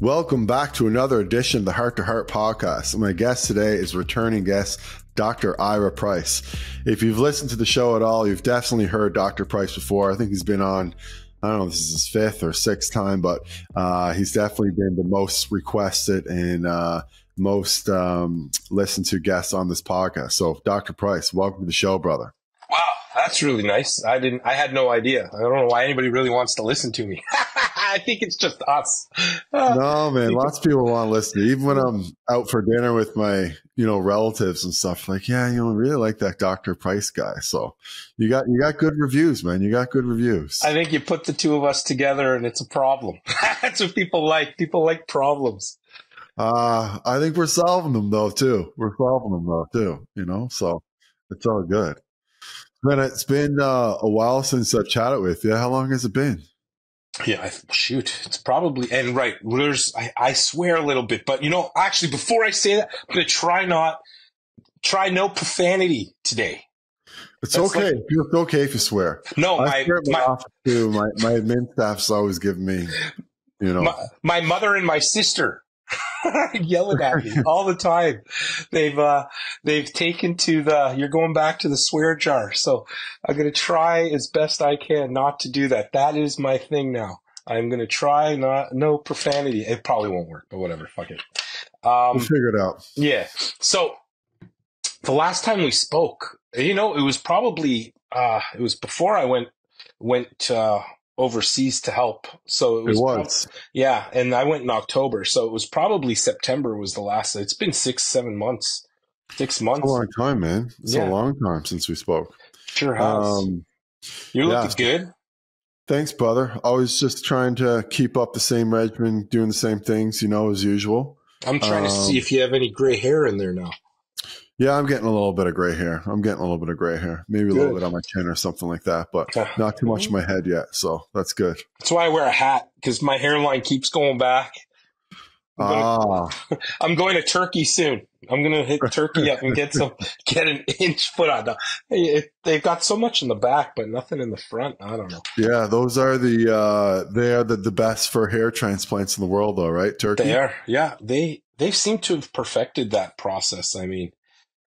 Welcome back to another edition of the Heart to Heart podcast. My guest today is returning guest, Dr. Ira Price. If you've listened to the show at all, you've definitely heard Dr. Price before. I think he's been on, I don't know if this is his fifth or sixth time, but he's definitely been the most requested and most listened to guest on this podcast. So Dr. Price, welcome to the show, brother. Wow, that's really nice. I had no idea. I don't know why anybody really wants to listen to me. I think it's just us. No, man, lots of people want to listen. Even when I'm out for dinner with my, relatives and stuff, like, yeah, I really like that Dr. Price guy. So you got good reviews, man. You got good reviews. I think you put the two of us together and it's a problem. That's what people like. People like problems. I think we're solving them though, too. So it's all good. It's been a while since I've chatted with you. How long has it been? Yeah, shoot, it's probably, and right, there's, I swear a little bit, but actually before I say that, I'm going to try no profanity today. It's okay. It's okay if you swear. No, I swear my admin staff's always giving me, My mother and my sister yelling at me all the time. They've taken to you're going back to the swear jar. So I'm going to try as best I can not to do that. That is my thing now. I'm going to try no profanity. It probably won't work, but whatever. Fuck it. We'll figure it out. Yeah. So the last time we spoke, it was probably, it was before I went overseas to help. So it was. Yeah. And I went in October. So it was probably September was the last. It's been 6-7 months. 6 months. It's a long time, man. It's a long time since we spoke. Sure has. You're looking good. Thanks, brother. Always just trying to keep up the same regimen, doing the same things, as usual. I'm trying to see if you have any gray hair in there now. Yeah, I'm getting a little bit of gray hair. Maybe a little bit on my chin or something like that, but not too much in my head yet. So that's good. That's why I wear a hat, because my hairline keeps going back. I'm going to Turkey soon. I'm going to hit Turkey up and get an inch foot on. They've got so much in the back, but nothing in the front. I don't know. Yeah, those are the best for hair transplants in the world, though, right? Turkey. They are. Yeah, they seem to have perfected that process. I mean.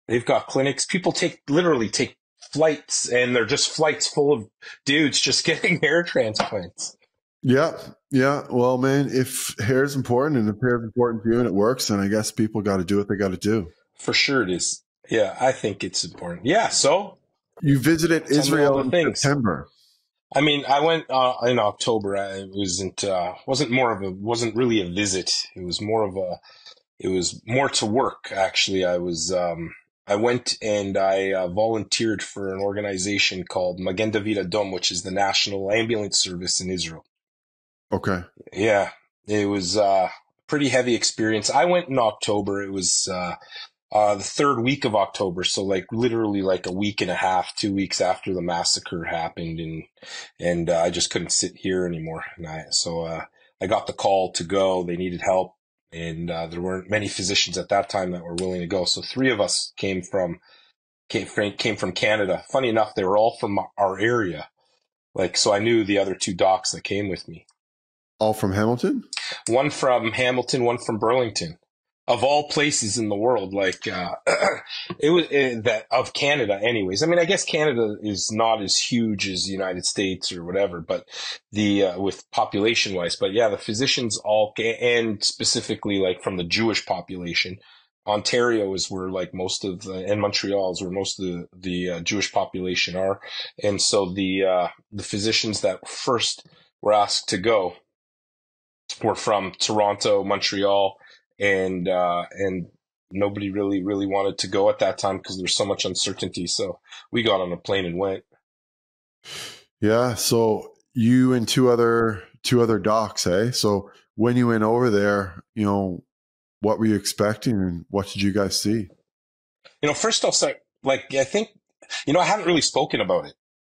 They've got clinics. People literally take flights, and they're just flights full of dudes just getting hair transplants. Yeah. Yeah. Well, man, if hair is important and if hair is important to you and it works, then I guess people got to do what they got to do. For sure it is. Yeah. I think it's important. Yeah. So you visited Israel in September. I mean, I went in October. It wasn't really a visit. It was more to work. Actually, I was, I went and I volunteered for an organization called Magen David Adom, which is the National Ambulance Service in Israel. Okay. Yeah. It was a pretty heavy experience. I went in October. It was the third week of October. So literally a week and a half, 2 weeks after the massacre happened. And I just couldn't sit here anymore. And so I got the call to go. They needed help. And there weren't many physicians at that time that were willing to go. So 3 of us came from Canada. Funny enough, they were all from our area. So I knew the other 2 docs that came with me. All from Hamilton? One from Hamilton, one from Burlington. Of all places in the world, of Canada anyways. I mean, I guess Canada is not as huge as the United States or whatever, but with population wise, but yeah, the physicians all, and specifically from the Jewish population, Ontario is where most of and Montreal is where most of the Jewish population are. And so the physicians that first were asked to go were from Toronto, Montreal, and nobody really wanted to go at that time because there's so much uncertainty. So we got on a plane and went. Yeah. So you and two other docs, eh? So when you went over there, what were you expecting and what did you guys see? First I'll start, I think, I haven't really spoken about it.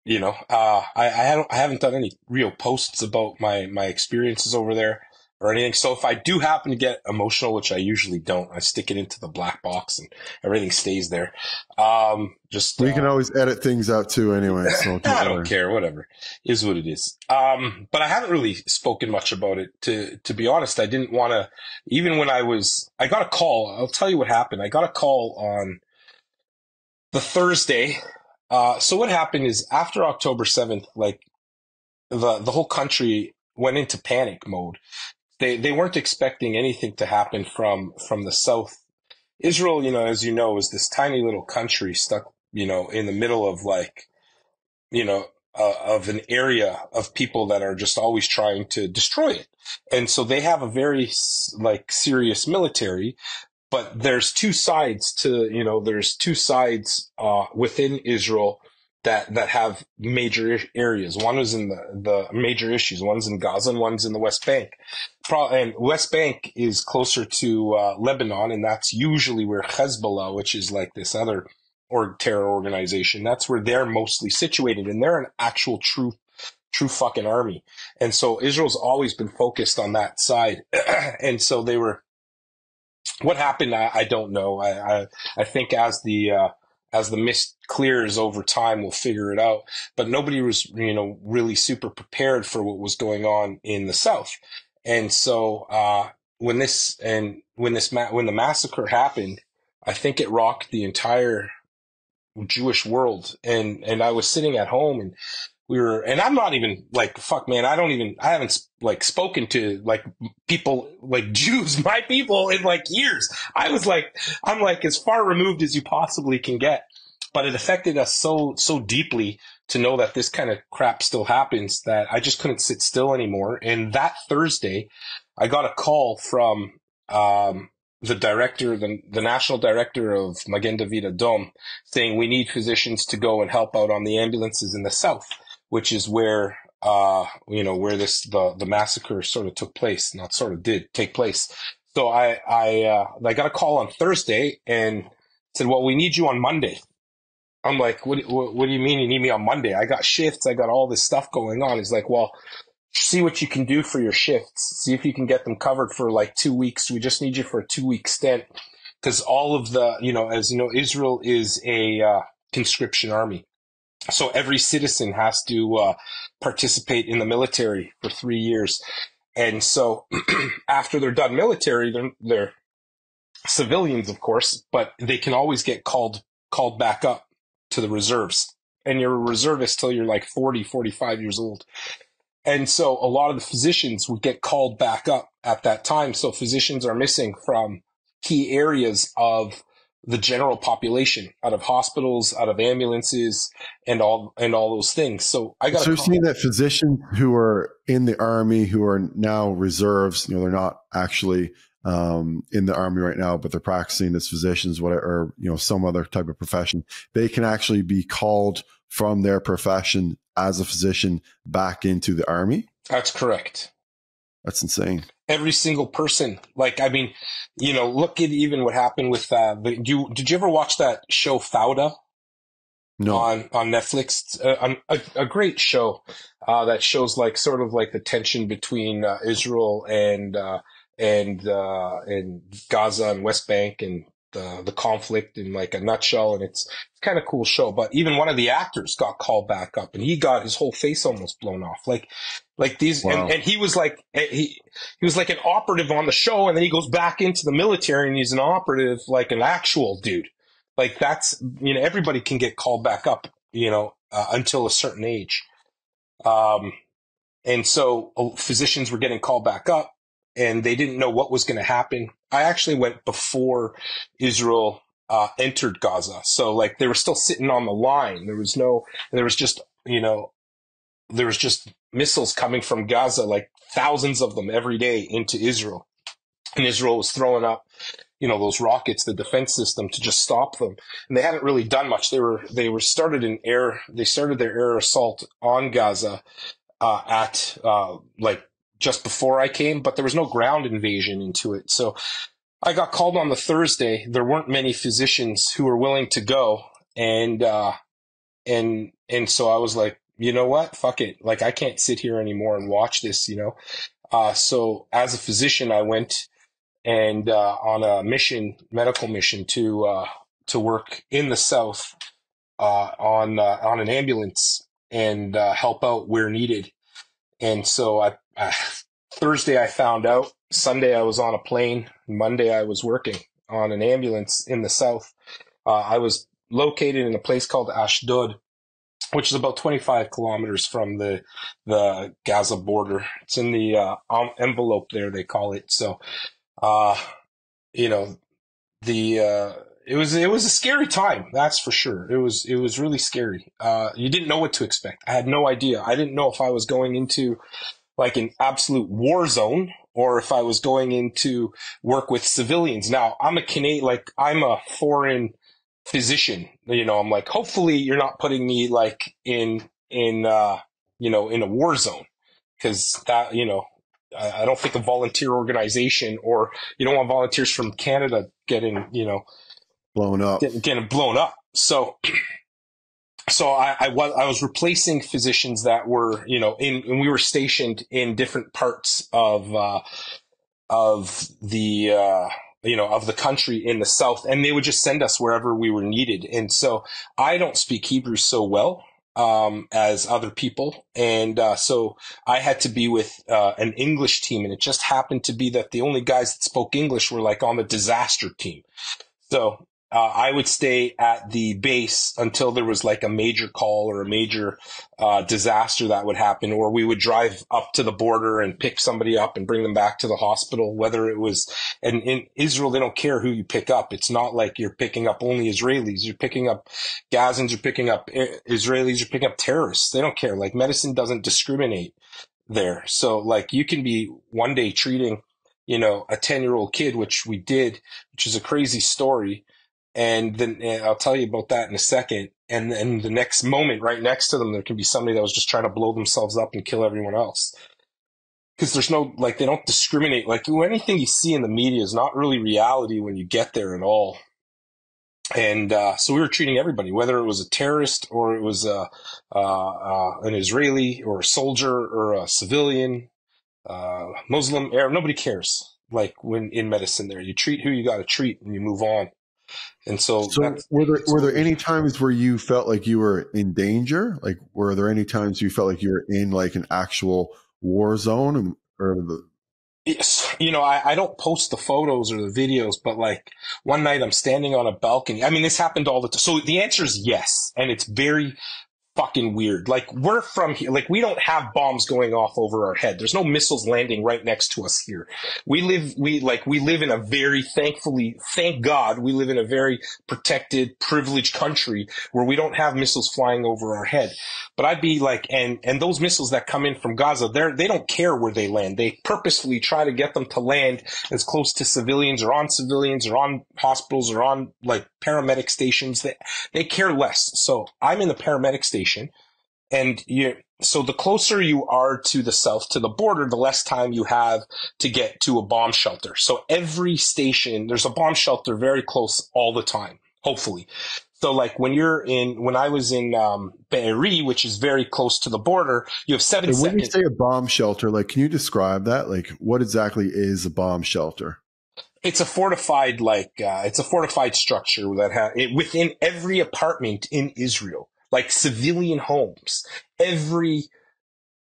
I haven't done any real posts about my experiences over there. or anything. So if I do happen to get emotional, which I usually don't, I stick it into the black box and everything stays there. We can always edit things out too anyway. So I don't care. Whatever. It is what it is. But I haven't really spoken much about it. To be honest, I didn't want to, even when I got a call. I'll tell you what happened. I got a call on the Thursday. So what happened is after October 7th, like the whole country went into panic mode. They weren't expecting anything to happen from the south. Israel, as you know, is this tiny little country stuck, in the middle of of an area of people that are just always trying to destroy it. And so they have a very serious military, but there's two sides to, within Israel that have major areas. One is in the major issues. One's in Gaza and one's in the West Bank. And West Bank is closer to Lebanon, and that's usually where Hezbollah, which is like this other terror organization, that's where they're mostly situated, and they're an actual true fucking army. And so Israel's always been focused on that side. And so they were – what happened, I don't know. I think as the mist clears over time, we'll figure it out. But nobody was, really super prepared for what was going on in the South. And so, when the massacre happened, I think it rocked the entire Jewish world. And I was sitting at home and I'm not even fuck, man, I haven't spoken to people, Jews, my people in years. I was I'm as far removed as you possibly can get, but it affected us so deeply to know that this kind of crap still happens that I just couldn't sit still anymore. And that Thursday I got a call from, the director, the national director of Magen David Adom, saying we need physicians to go and help out on the ambulances in the south, which is where, where the massacre sort of took place, not sort of did take place. So I got a call on Thursday and said, well, we need you on Monday. I'm like, what do you mean you need me on Monday? I got shifts. I got all this stuff going on. He's like, well, see what you can do for your shifts. See if you can get them covered for 2 weeks. We just need you for a 2-week stint because all of the, Israel is a conscription army. So every citizen has to participate in the military for 3 years. And so after they're done military, they're civilians, of course, but they can always get called back up to the reserves. And you're a reservist till you're 40, 45 years old. And so a lot of the physicians would get called back up at that time. So physicians are missing from key areas of the general population, out of hospitals, out of ambulances, and all those things. So I got. So you're saying that physicians who are in the army, who are now reserves, they're not actually in the army right now, but they're practicing as physicians, whatever, or some other type of profession. They can actually be called from their profession as a physician back into the army? That's correct. That's insane. Every single person. Look at even what happened with did you ever watch that show Fauda? No. On Netflix? A great show that shows the tension between Israel and Gaza and West Bank and the conflict in a nutshell, and it's kind of cool show. But even one of the actors got called back up and he got his whole face almost blown off. Wow. And he was he was an operative on the show, and then he goes back into the military and he's an operative, an actual dude. That's, everybody can get called back up, until a certain age. And so physicians were getting called back up, and they didn't know what was going to happen. I actually went before Israel entered Gaza. So they were still sitting on the line. There was just missiles coming from Gaza, thousands of them every day into Israel. And Israel was throwing up, those rockets, the defense system, to just stop them. And they hadn't really done much. They started their air assault on Gaza just before I came, but there was no ground invasion into it. So I got called on the Thursday. There weren't many physicians who were willing to go. And so I was like, you know what? Fuck it. I can't sit here anymore and watch this. So as a physician, I went and on a medical mission to work in the South on an ambulance and help out where needed. And so Thursday I found out. Sunday I was on a plane. Monday I was working on an ambulance in the South. I was located in a place called Ashdod, which is about 25 kilometers from the Gaza border. It's in the envelope there, they call it. So, it was a scary time, that's for sure. It was really scary. You didn't know what to expect. I had no idea. I didn't know if I was going into like an absolute war zone or if I was going into work with civilians. Now, I'm a foreign physician, I'm like, hopefully you're not putting me like in a war zone, because that, I don't think a volunteer organization, or you don't want volunteers from Canada getting, blown up. So I was replacing physicians that were, and we were stationed in different parts of the country in the South, and they would just send us wherever we were needed. And so I don't speak Hebrew so well as other people. And so I had to be with an English team, and it just happened to be that the only guys that spoke English were like on the disaster team. So I would stay at the base until there was like a major call or a major disaster that would happen, or we would drive up to the border and pick somebody up and bring them back to the hospital, whether it was – and in Israel, they don't care who you pick up. It's not like you're picking up only Israelis. You're picking up Gazans. You're picking up Israelis. You're picking up terrorists. They don't care. Like, medicine doesn't discriminate there. So, like, you can be one day treating, a 10-year-old kid, which we did, which is a crazy story. And then I'll tell you about that in a second. And then the next moment, right next to them, there can be somebody that was just trying to blow themselves up and kill everyone else. Because there's no, like, they don't discriminate. Like, anything you see in the media is not really reality when you get there at all. And so we were treating everybody, whether it was a terrorist or it was an Israeli or a soldier or a civilian, Muslim, Arab, nobody cares. Like, when in medicine there, you treat who you got to treat and you move on. And so were there any times where you felt like you were in danger? Like, were there any times you felt like you were in like an actual war zone? Or I don't post the photos or the videos, but like one night I'm standing on a balcony. I mean, this happened all the time. So the answer is yes. And it's very fucking weird. Like, we're from here. Like, we don't have bombs going off over our head. There's no missiles landing right next to us here. We live in a very, thankfully, thank God, we live in a very protected, privileged country where we don't have missiles flying over our head. But I'd be like, and those missiles that come in from Gaza, they don't care where they land. They purposefully try to get them to land as close to civilians or on hospitals or on like paramedic stations. They care less. So I'm in the paramedic station. And so the closer you are to the south, to the border, the less time you have to get to a bomb shelter. So every station, there's a bomb shelter very close all the time, hopefully. So like when I was in Be'eri, which is very close to the border, you have 7 seconds. When you say a bomb shelter, like, can you describe that? Like, what exactly is a bomb shelter? It's a fortified, structure that within every apartment in Israel. Like civilian homes, every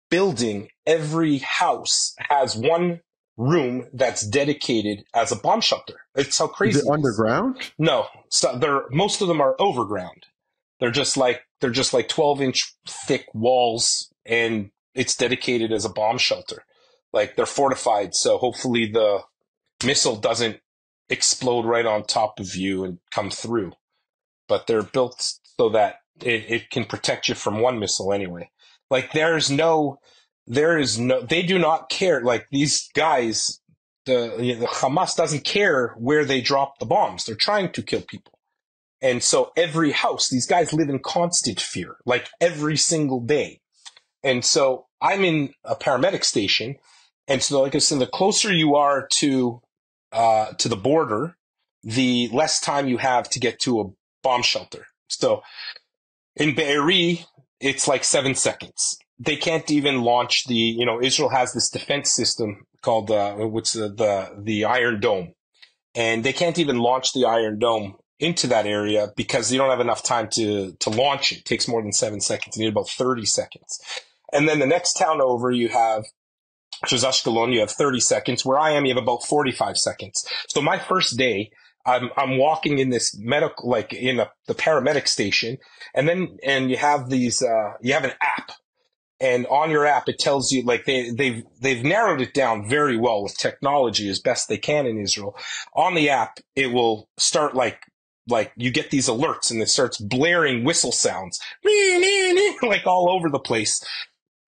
building, every house has one room that's dedicated as a bomb shelter. It's how crazy. Is it underground? No, so most of them are overground. They're just like 12-inch thick walls, and it's dedicated as a bomb shelter. Like, they're fortified, so hopefully the missile doesn't explode right on top of you and come through. But they're built so that it can protect you from one missile anyway. Like, they do not care. Like, these guys, the Hamas doesn't care where they drop the bombs. They're trying to kill people. And so every house, these guys live in constant fear, like every single day. And so I'm in a paramedic station. And so, like I said, the closer you are to the border, the less time you have to get to a bomb shelter. So in Be'eri, it's like 7 seconds. they can't even launch the, you know, Israel has this defense system called the Iron Dome, and they can't even launch the Iron Dome into that area because they don't have enough time to launch it. It takes more than 7 seconds. You need about 30 seconds. And then the next town over, you have, which is Ashkelon, you have 30 seconds. Where I am, you have about 45 seconds. So my first day, I'm walking in this medical, like in the paramedic station, and you have these, you have an app, and on your app it tells you, like they've narrowed it down very well with technology as best they can in Israel. On the app, it will start like you get these alerts, and it starts blaring whistle sounds, like all over the place.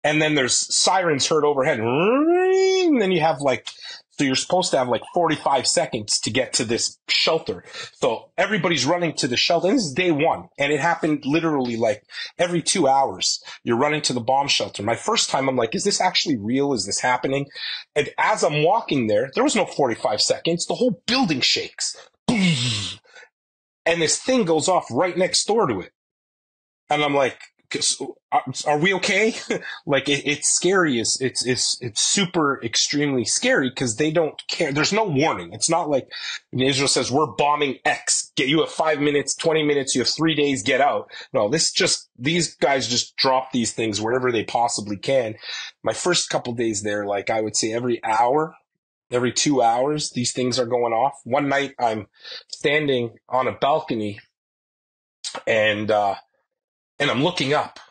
And then there's sirens heard overhead, and then you have like, so you're supposed to have like 45 seconds to get to this shelter. So everybody's running to the shelter. This is day one, and it happened literally like every 2 hours. You're running to the bomb shelter. My first time, I'm like, is this actually real? Is this happening? And as I'm walking there, there was no 45 seconds. The whole building shakes. And this thing goes off right next door to it. And I'm like, are we okay? Like it's scary. It's super extremely scary because they don't care. There's no warning. It's not like Israel says we're bombing X. Get you have 5 minutes, 20 minutes. You have 3 days. Get out. No, this just these guys just drop these things wherever they possibly can. My first couple days there, like I would say every hour, every 2 hours, these things are going off. One night I'm standing on a balcony and I'm looking up,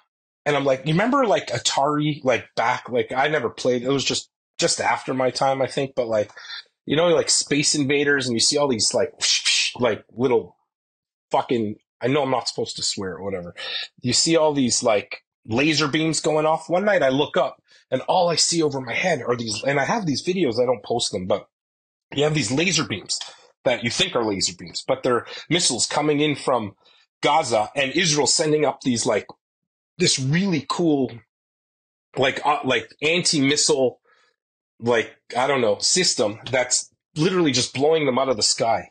and I'm like, you remember like Atari, like back, like I never played. It was just after my time, I think. But like, you know, like Space Invaders, and you see all these like little fucking, I know I'm not supposed to swear or whatever. You see all these like laser beams going off. One night I look up, and all I see over my head are these, and I have these videos, I don't post them, but you have these laser beams that you think are laser beams, but they're missiles coming in from Gaza, and Israel sending up these like this really cool like anti-missile, like I don't know, system that's literally just blowing them out of the sky.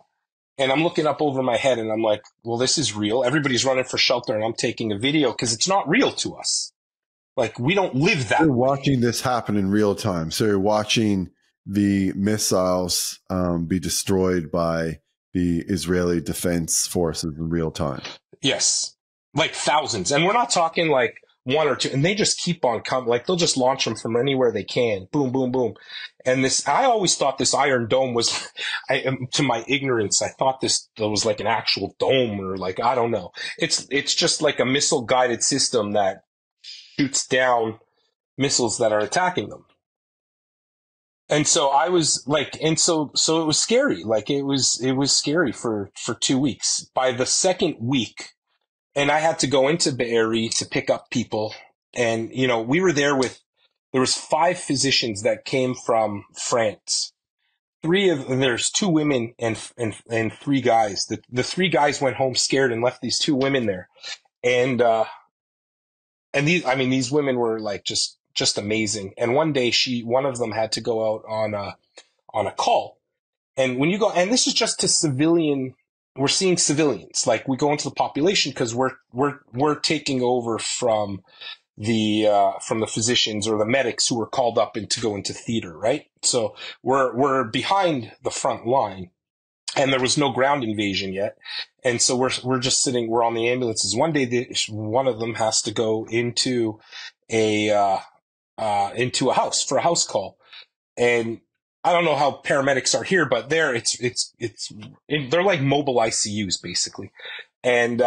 And I'm looking up over my head, and I'm like, well, this is real. Everybody's running for shelter, and I'm taking a video because it's not real to us. Like we don't live that. You're watching this happen in real time. So you're watching the missiles be destroyed by the Israeli defense forces in real time. Yes, like thousands. And we're not talking like one or two. And they just keep on coming. Like they'll just launch them from anywhere they can. Boom, boom, boom. And this, I always thought this Iron Dome was, to my ignorance, I thought this was like an actual dome or like, I don't know. It's just like a missile guided system that shoots down missiles that are attacking them. And so I was like, and so it was scary. Like it was scary for 2 weeks. By the second week, and I had to go into Be'eri to pick up people. And, you know, we were there with, there was 5 physicians that came from France. There's 2 women and 3 guys. The 3 guys went home scared and left these 2 women there. And these women were like, just amazing. And one day one of them had to go out on a call. And when you go, and this is just to civilian, we're seeing civilians, like we go into the population because we're taking over from the physicians or the medics who were called up and to go into theater. Right. So we're behind the front line, and there was no ground invasion yet. And so we're just sitting, we're on the ambulances. One day, one of them has to go into a house for a house call. And I don't know how paramedics are here, but there they're like mobile ICUs basically. And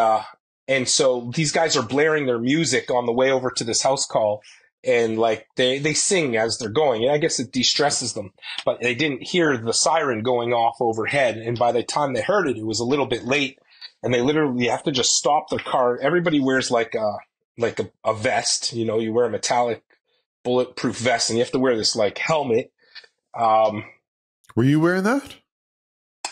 so these guys are blaring their music on the way over to this house call. And like they sing as they're going, and I guess it de-stresses them, but they didn't hear the siren going off overhead. And by the time they heard it, it was a little bit late, and they literally have to just stop their car. Everybody wears like a vest, you know, you wear a metallic bulletproof vest, and you have to wear this like helmet. Were you wearing that?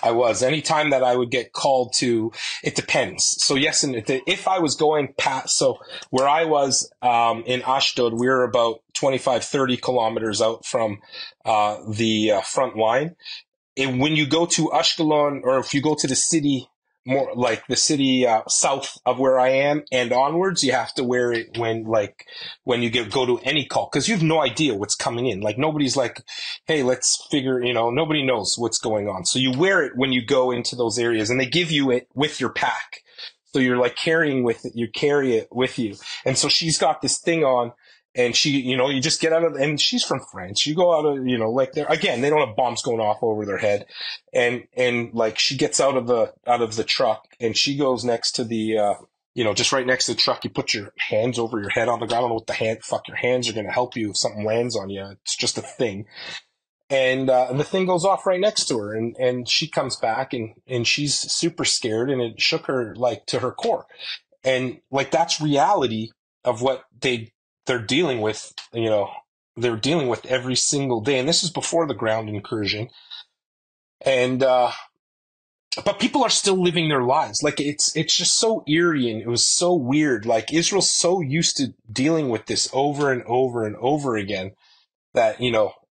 I was. Anytime that I would get called to, it depends. So yes, and if I was going past, so where I was in Ashdod, we were about 25, 30 kilometers out from the front line. And when you go to Ashkelon, or if you go to the city more like the city south of where I am and onwards, you have to wear it when you go to any call, because you have no idea what's coming in. Like, nobody's like, hey, let's figure, nobody knows what's going on. So you wear it when you go into those areas, and they give you it with your pack. So you're like carrying with it, you carry it with you. And so she's got this thing on, and she, you just get out of, and she's from France. You go out of, like, they're, again, they don't have bombs going off over their head. And like, she gets out of the truck, and she goes next to the, just right next to the truck. You put your hands over your head on the ground. I don't know what your hands are going to help you if something lands on you. It's just a thing. And the thing goes off right next to her, and she comes back, and she's super scared, and it shook her like to her core. And like, that's reality of what they're dealing with, they're dealing with every single day. And this is before the ground incursion. But people are still living their lives. Like, it's just so eerie, and it was so weird. Like, Israel's so used to dealing with this over and over and over again that,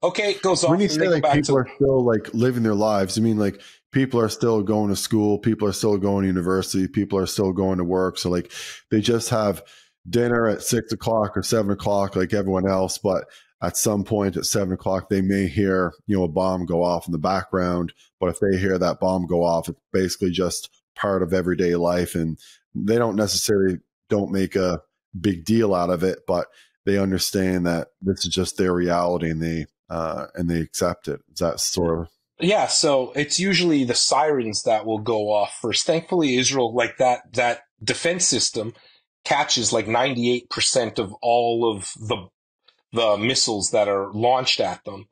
okay, it goes off. When you say like people are still like living their lives, I mean like people are still going to school, people are still going to university, people are still going to work. So like they just have dinner at 6 o'clock or 7 o'clock like everyone else, but at some point at 7 o'clock they may hear a bomb go off in the background. But if they hear that bomb go off, it's basically just part of everyday life, and they don't necessarily make a big deal out of it, but they understand that this is just their reality, and they accept it. Is that sort of? Yeah. So it's usually the sirens that will go off first. Thankfully, Israel, like that defense system catches like 98% of all of the missiles that are launched at them.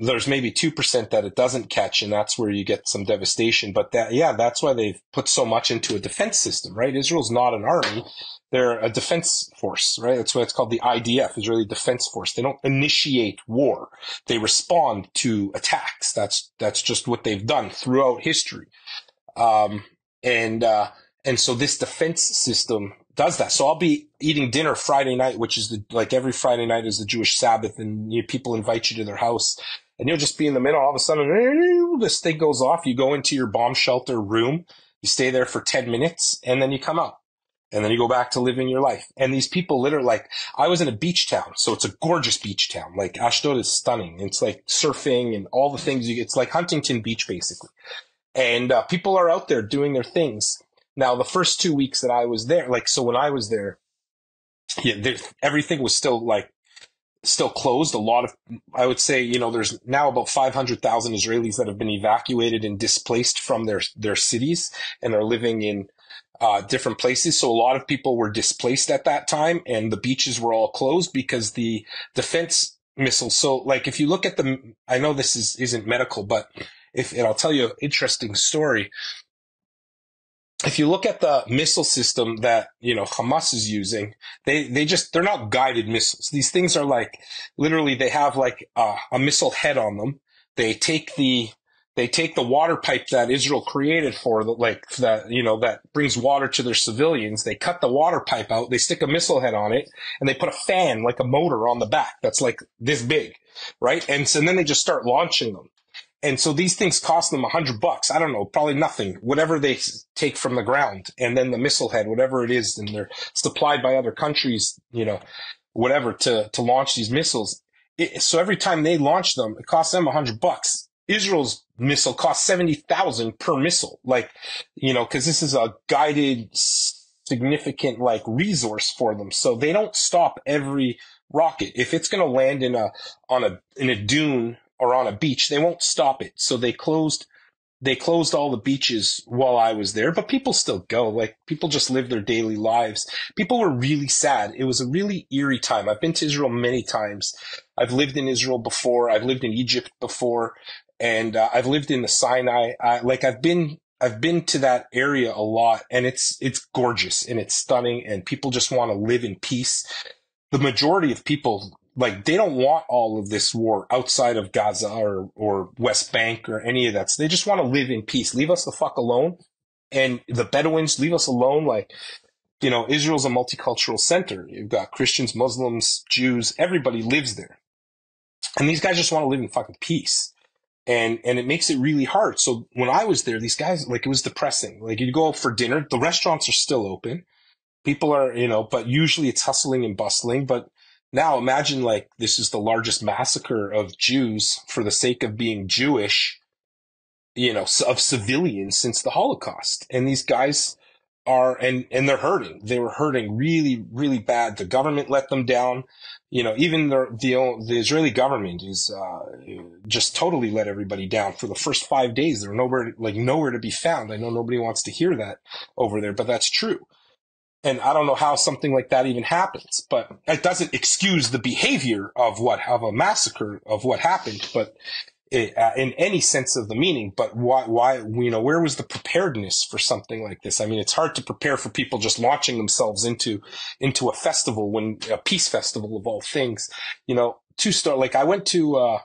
There's maybe 2% that it doesn't catch, and that's where you get some devastation. But that's why they've put so much into a defense system, right? Israel's not an army. They're a defense force, right? That's why it's called the IDF, Israeli Defense Force. They don't initiate war. They respond to attacks. That's just what they've done throughout history. And so this defense system does that. So I'll be eating dinner Friday night, which is like every Friday night is the Jewish Sabbath, and people invite you to their house, and you'll just be in the middle. All of a sudden, this thing goes off. You go into your bomb shelter room, you stay there for 10 minutes, and then you come out. And then you go back to living your life. And these people literally, like, I was in a beach town, so it's a gorgeous beach town. Like, Ashdod is stunning. It's like surfing and all the things. It's like Huntington Beach, basically. And people are out there doing their things. Now, the first 2 weeks that I was there, like, so when I was there, everything was still, like, still closed. A lot of, I would say, there's now about 500,000 Israelis that have been evacuated and displaced from their cities and are living in different places. So a lot of people were displaced at that time, and the beaches were all closed because the defense missiles. So like, if you look at the, I know this isn't medical, but and I'll tell you an interesting story. If you look at the missile system that, Hamas is using, they're not guided missiles. These things are like, literally they have like a missile head on them. They take the water pipe that Israel created for the, like that, that brings water to their civilians. They cut the water pipe out. They stick a missile head on it, and they put a fan, like a motor, on the back. That's like this big, right? And then they just start launching them. And so these things cost them $100. I don't know, probably nothing, whatever they take from the ground. And then the missile head, whatever it is, and they're supplied by other countries, whatever to launch these missiles. So every time they launch them, it costs them $100. Israel's missile costs $70,000 per missile, like, because this is a guided, significant, like, resource for them. So they don't stop every rocket. If it's going to land in a dune or on a beach, they won't stop it. So they closed all the beaches while I was there, but people still go. Like, people just live their daily lives. People were really sad. It was a really eerie time. I've been to Israel many times. I've lived in Israel before. I've lived in Egypt before. And I've lived in the Sinai. I've been to that area a lot, and it's gorgeous and it's stunning, and people just want to live in peace. The majority of people, like, they don't want all of this war outside of Gaza or West Bank or any of that. So they just want to live in peace. Leave us the fuck alone. And the Bedouins, leave us alone. Like, Israel's a multicultural center. You've got Christians, Muslims, Jews, everybody lives there. And these guys just want to live in fucking peace. And it makes it really hard. So when I was there, these guys, like, it was depressing. Like, you'd go for dinner. The restaurants are still open. People are, you know, but usually it's hustling and bustling. But now imagine, like, this is the largest massacre of Jews for the sake of being Jewish, you know, of civilians since the Holocaust. And these guys are, and they're hurting. They were hurting really, really bad. The government let them down. You know, even the Israeli government is just totally let everybody down. For the first 5 days, they're nowhere to be found. I know nobody wants to hear that over there, but that's true. And I don't know how something like that even happens, but it doesn't excuse the behavior of a massacre of what happened, but it, in any sense of the meaning. But why, you know, where was the preparedness for something like this? I mean, it's hard to prepare for people just launching themselves into a festival, when a peace festival of all things, you know, like I went to a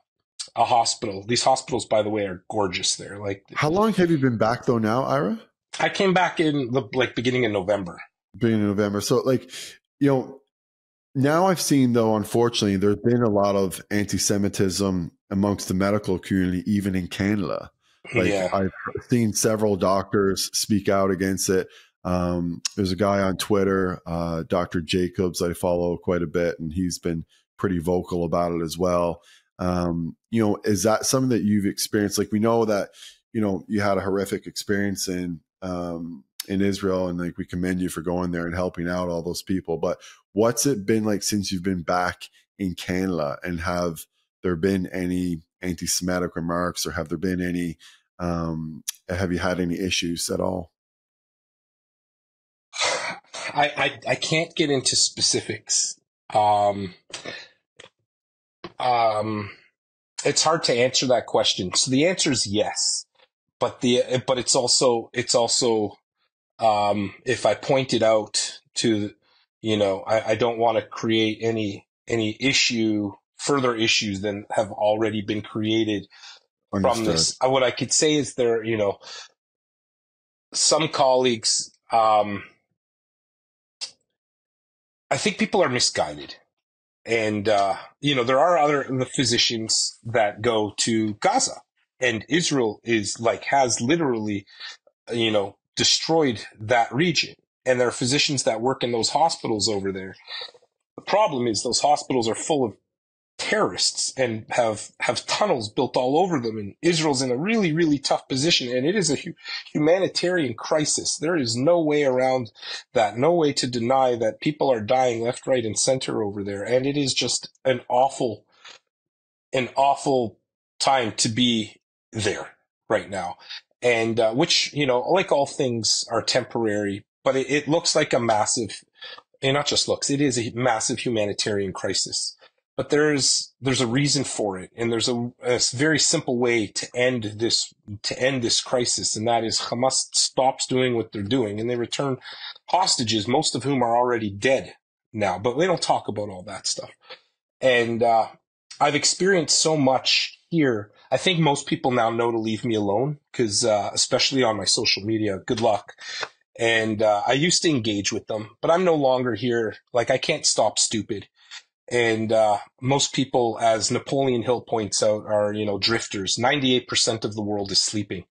hospital. These hospitals, by the way, are gorgeous there. Like, how long have you been back though now, Ira? I came back in the beginning of November. Beginning of November. So, like, you know, now I've seen, though, unfortunately, there's been a lot of anti-Semitism amongst the medical community, even in Canada. Like, yeah. I've seen several doctors speak out against it. There's a guy on Twitter, Dr. Jacobs, I follow quite a bit, and he's been pretty vocal about it as well. You know, is that something that you've experienced? Like, we know that, you know, you had a horrific experience in Israel, and like, we commend you for going there and helping out all those people. But what's it been like since you've been back in Canada, and have there been any anti-Semitic remarks, or have there been any, have you had any issues at all? I can't get into specifics. It's hard to answer that question. So the answer is yes, but it's also, if I point it out to, you know, I don't want to create any issue, further issues than have already been created. Understood. From this. What I could say is there, you know, some colleagues, I think people are misguided. And, you know, there are other physicians that go to Gaza, and Israel is like, has literally, you know, destroyed that region. And there are physicians that work in those hospitals over there. The problem is those hospitals are full of terrorists and have tunnels built all over them. And Israel's in a really, really tough position. And it is a humanitarian crisis. There is no way around that, no way to deny that people are dying left, right, and center over there. And it is just an awful time to be there right now. And which, you know, like all things are temporary, but it looks like a massive, and not just looks, it is a massive humanitarian crisis. But there's a reason for it, and there's a very simple way to end this crisis, and that is Hamas stops doing what they're doing, and they return hostages, most of whom are already dead now. But they don't talk about all that stuff. And I've experienced so much here. I think most people now know to leave me alone, because especially on my social media, good luck. And I used to engage with them, but I'm no longer here. Like, I can't stop stupid. And most people, as Napoleon Hill points out, are, you know, drifters. 98% of the world is sleeping.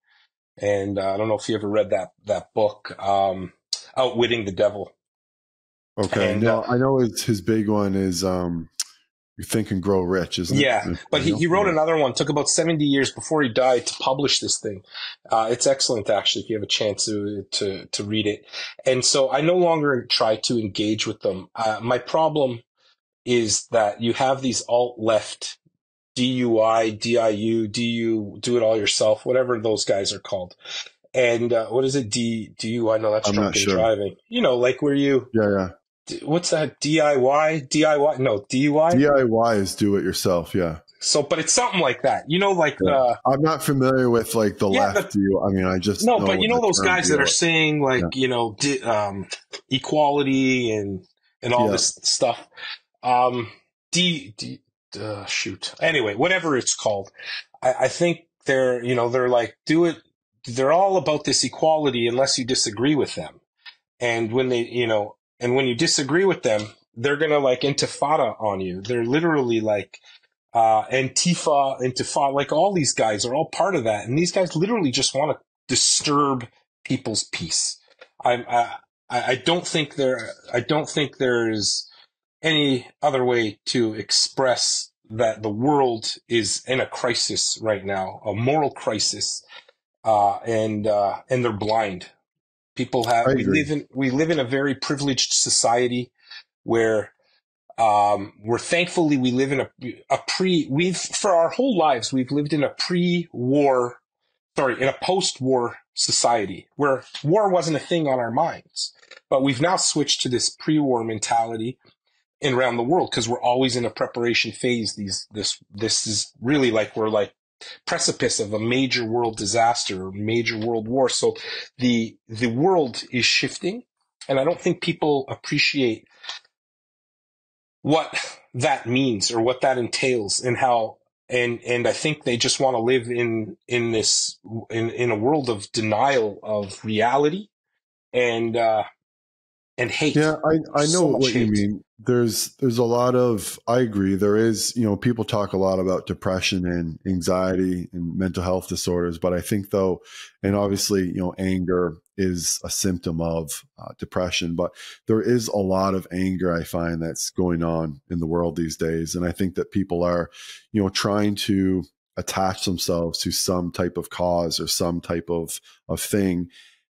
And I don't know if you ever read that book, Outwitting the Devil. Okay. And, no, I know it's his big one is You Think and Grow Rich, isn't it? Yeah, but he wrote another one. Took about 70 years before he died to publish this thing. It's excellent, actually, if you have a chance to read it. And so I no longer try to engage with them. My problem is that you have these alt-left, DUI, DIU, DU, do-it-all-yourself, whatever those guys are called. And what is it? DUI? No, that's drunk and driving. You know, like where you – yeah. What's that? DIY? DIY? No, DUI? DIY is do it yourself, yeah. So, but it's something like that. You know, like I'm not familiar with, like, the left view. I mean, I just know. No, but you know those guys that are saying, like, you know, equality and all this stuff. Shoot. Anyway, whatever it's called. I think they're, you know, they're like, do it. They're all about this equality unless you disagree with them. And when they, you know, and when you disagree with them, they're going to, like, intifada on you. They're literally like, Antifa, like all these guys are all part of that. And these guys literally just want to disturb people's peace. I don't think there's any other way to express that the world is in a crisis right now, a moral crisis, and they're blind. We live in a very privileged society where we're thankfully we live in a post-war society where war wasn't a thing on our minds, but we've now switched to this pre-war mentality and around the world because we're always in a preparation phase. This is really like we're like precipice of a major world disaster or major world war. So the world is shifting, and I don't think people appreciate what that means or what that entails and how, and I think they just want to live in a world of denial of reality and hate. Yeah, I know what you mean. There's a lot of, I agree. There is, you know, people talk a lot about depression and anxiety and mental health disorders, but I think though, and obviously, you know, anger is a symptom of depression, but there is a lot of anger I find that's going on in the world these days. And I think that people are, you know, trying to attach themselves to some type of cause or some type of thing,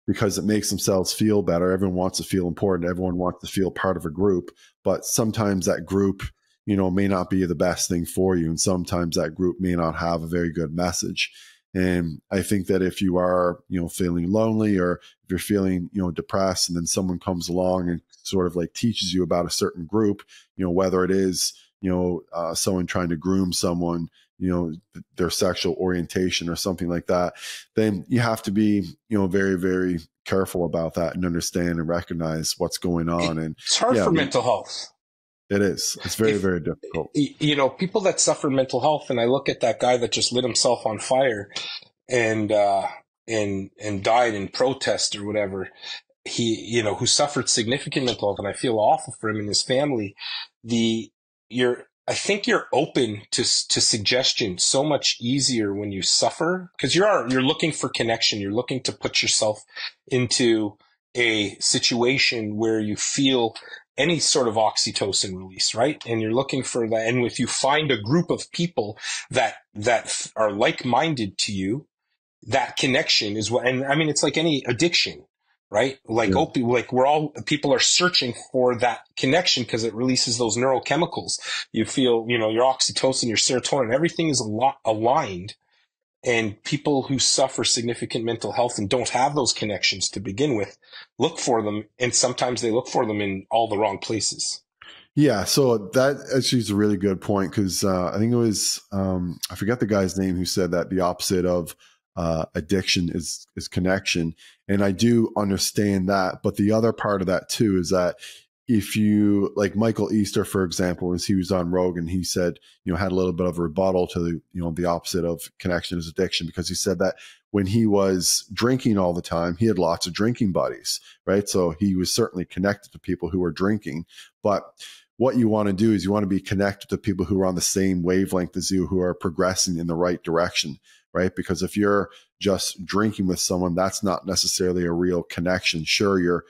because it makes themselves feel better. Everyone wants to feel important. Everyone wants to feel part of a group, but sometimes that group, you know, may not be the best thing for you. And sometimes that group may not have a very good message. And I think that if you are, you know, feeling lonely, or if you're feeling, you know, depressed, and then someone comes along and sort of like teaches you about a certain group, you know, whether it is, you know, someone trying to groom someone, you know, their sexual orientation or something like that, then you have to be, you know, very, very careful about that and understand and recognize what's going on. And it's hard for mental health. It is. It's very, very difficult. You know, people that suffer mental health, and I look at that guy that just lit himself on fire and died in protest or whatever, you know, who suffered significant mental health, and I feel awful for him and his family. I think you're open to suggestion so much easier when you suffer, because you're looking for connection. You're looking to put yourself into a situation where you feel any sort of oxytocin release, right? And you're looking for that. And if you find a group of people that are like-minded to you, that connection is what, and I mean, it's like any addiction, right? Like, yeah. Like people are searching for that connection because it releases those neurochemicals. You feel, you know, your oxytocin, your serotonin, everything is aligned. And people who suffer significant mental health and don't have those connections to begin with, look for them. And sometimes they look for them in all the wrong places. Yeah. So that actually is a really good point. Cause, I think it was, I forget the guy's name who said that the opposite of, addiction is connection. And I do understand that. But the other part of that too is that if you, like Michael Easter, for example, as he was on Rogan, he said, you know, had a little bit of a rebuttal to the, you know, the opposite of connection is addiction, because he said that when he was drinking all the time, he had lots of drinking buddies, right? So he was certainly connected to people who were drinking. But what you want to do is you want to be connected to people who are on the same wavelength as you, who are progressing in the right direction, right? Because if you're just drinking with someone, that's not necessarily a real connection. Sure, you're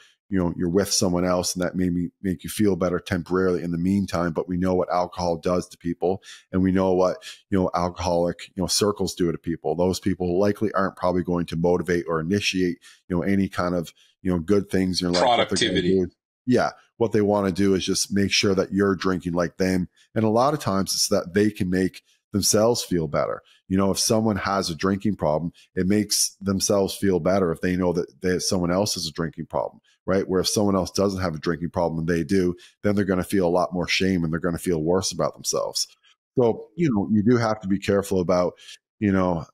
with someone else, and that may make you feel better temporarily in the meantime, but we know what alcohol does to people, and we know what, you know, alcoholic, you know, circles do to people. Those people likely aren't probably going to motivate or initiate, you know, any kind of, you know, good things in your life. Productivity. Yeah. What they want to do is just make sure that you're drinking like them. And a lot of times it's that they can make themselves feel better. You know, if someone has a drinking problem, it makes themselves feel better if they know that someone else has a drinking problem, right? Where if someone else doesn't have a drinking problem and they do, then they're going to feel a lot more shame and they're going to feel worse about themselves. So, you know, you do have to be careful about, you know,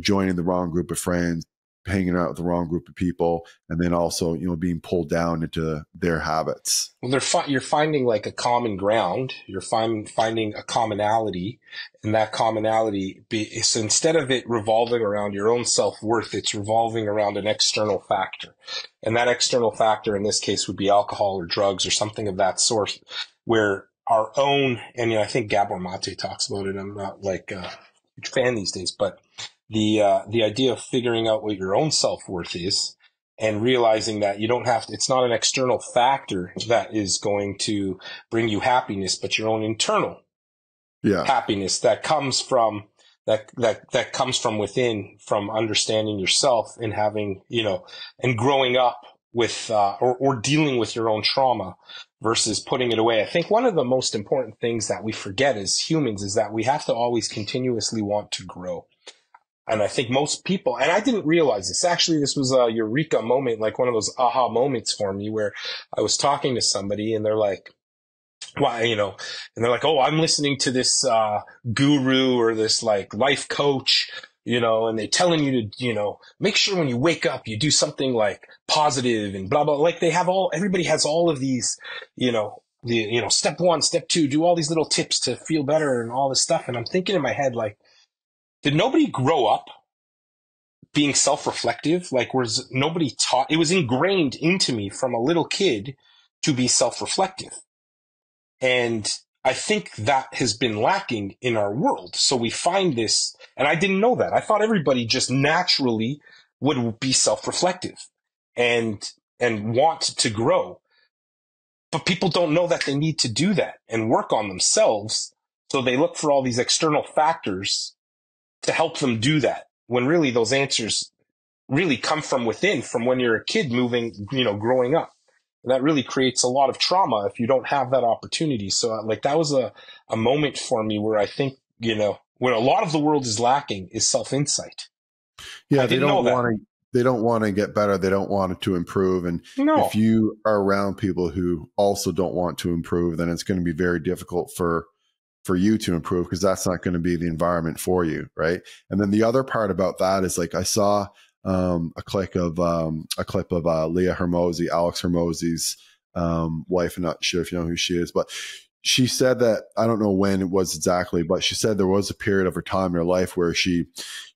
joining the wrong group of friends, hanging out with the wrong group of people, and then also, you know, being pulled down into their habits. Well, you're finding like a common ground. You're finding a commonality, and that commonality is, instead of it revolving around your own self-worth, it's revolving around an external factor. And that external factor in this case would be alcohol or drugs or something of that sort, where our own, and I think Gabor Maté talks about it. I'm not like a huge fan these days, but the idea of figuring out what your own self-worth is and realizing that you don't have to, it's not an external factor that is going to bring you happiness, but your own internal happiness that comes from that comes from within, from understanding yourself and having, and growing up with, or dealing with your own trauma versus putting it away. I think one of the most important things that we forget as humans is that we have to always continuously want to grow. And I think most people, and I didn't realize this, actually, this was a eureka moment, like one of those aha moments for me, where I was talking to somebody and they're like, why, and they're like, oh, I'm listening to this, guru or this like life coach, and they're telling you to, make sure when you wake up, you do something like positive and blah, blah. Like they have everybody has all of these, step one, step two, do all these little tips to feel better and all this stuff. And I'm thinking in my head, like, did nobody grow up being self-reflective? Like, was nobody taught? It was ingrained into me from a little kid to be self-reflective. And I think that has been lacking in our world. So we find this, and I didn't know that. I thought everybody just naturally would be self-reflective and want to grow. But people don't know that they need to do that and work on themselves. So they look for all these external factors to help them do that, when really those answers really come from within, from when you're a kid moving, growing up. That really creates a lot of trauma if you don't have that opportunity. So like that was a moment for me where I think, what a lot of the world is lacking is self-insight. Yeah. They don't want to get better. They don't want to improve. And if you are around people who also don't want to improve, then it's going to be very difficult for you to improve, because that's not going to be the environment for you. Right. And then the other part about that is, like, I saw, a clip of Leah Hormozi, Alex Hormozi's wife. I'm not sure if you know who she is, but she said that, I don't know when it was exactly, but she said there was a period of her time in her life where she,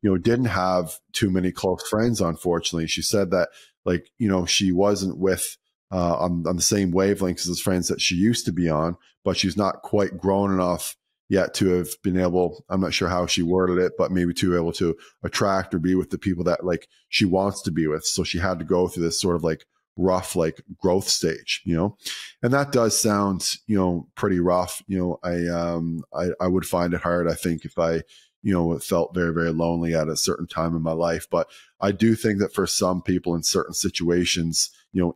didn't have too many close friends, unfortunately. She said that, like, she wasn't with on the same wavelengths as friends that she used to be on, but she's not quite grown enough yet to have been able, I'm not sure how she worded it, but maybe to be able to attract or be with the people that, like, she wants to be with. So she had to go through this sort of like rough, like, growth stage, and that does sound, pretty rough. I would find it hard, I think, if I, felt very, very lonely at a certain time in my life. But I do think that for some people in certain situations,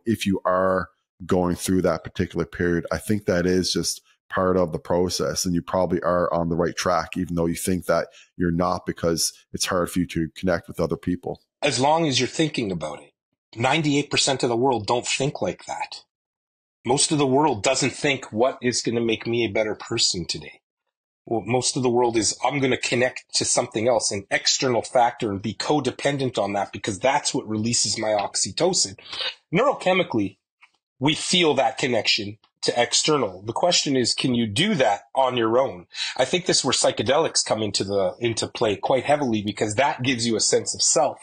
if you are going through that particular period, I think that is just part of the process, and you probably are on the right track, even though you think that you're not, because it's hard for you to connect with other people. As long as you're thinking about it. 98% of the world don't think like that. Most of the world doesn't think, what is going to make me a better person today? Well, most of the world is, I'm going to connect to something else, an external factor, and be codependent on that, because that's what releases my oxytocin. Neurochemically, we feel that connection to external. The question is, can you do that on your own? I think this is where psychedelics come into play quite heavily, because that gives you a sense of self,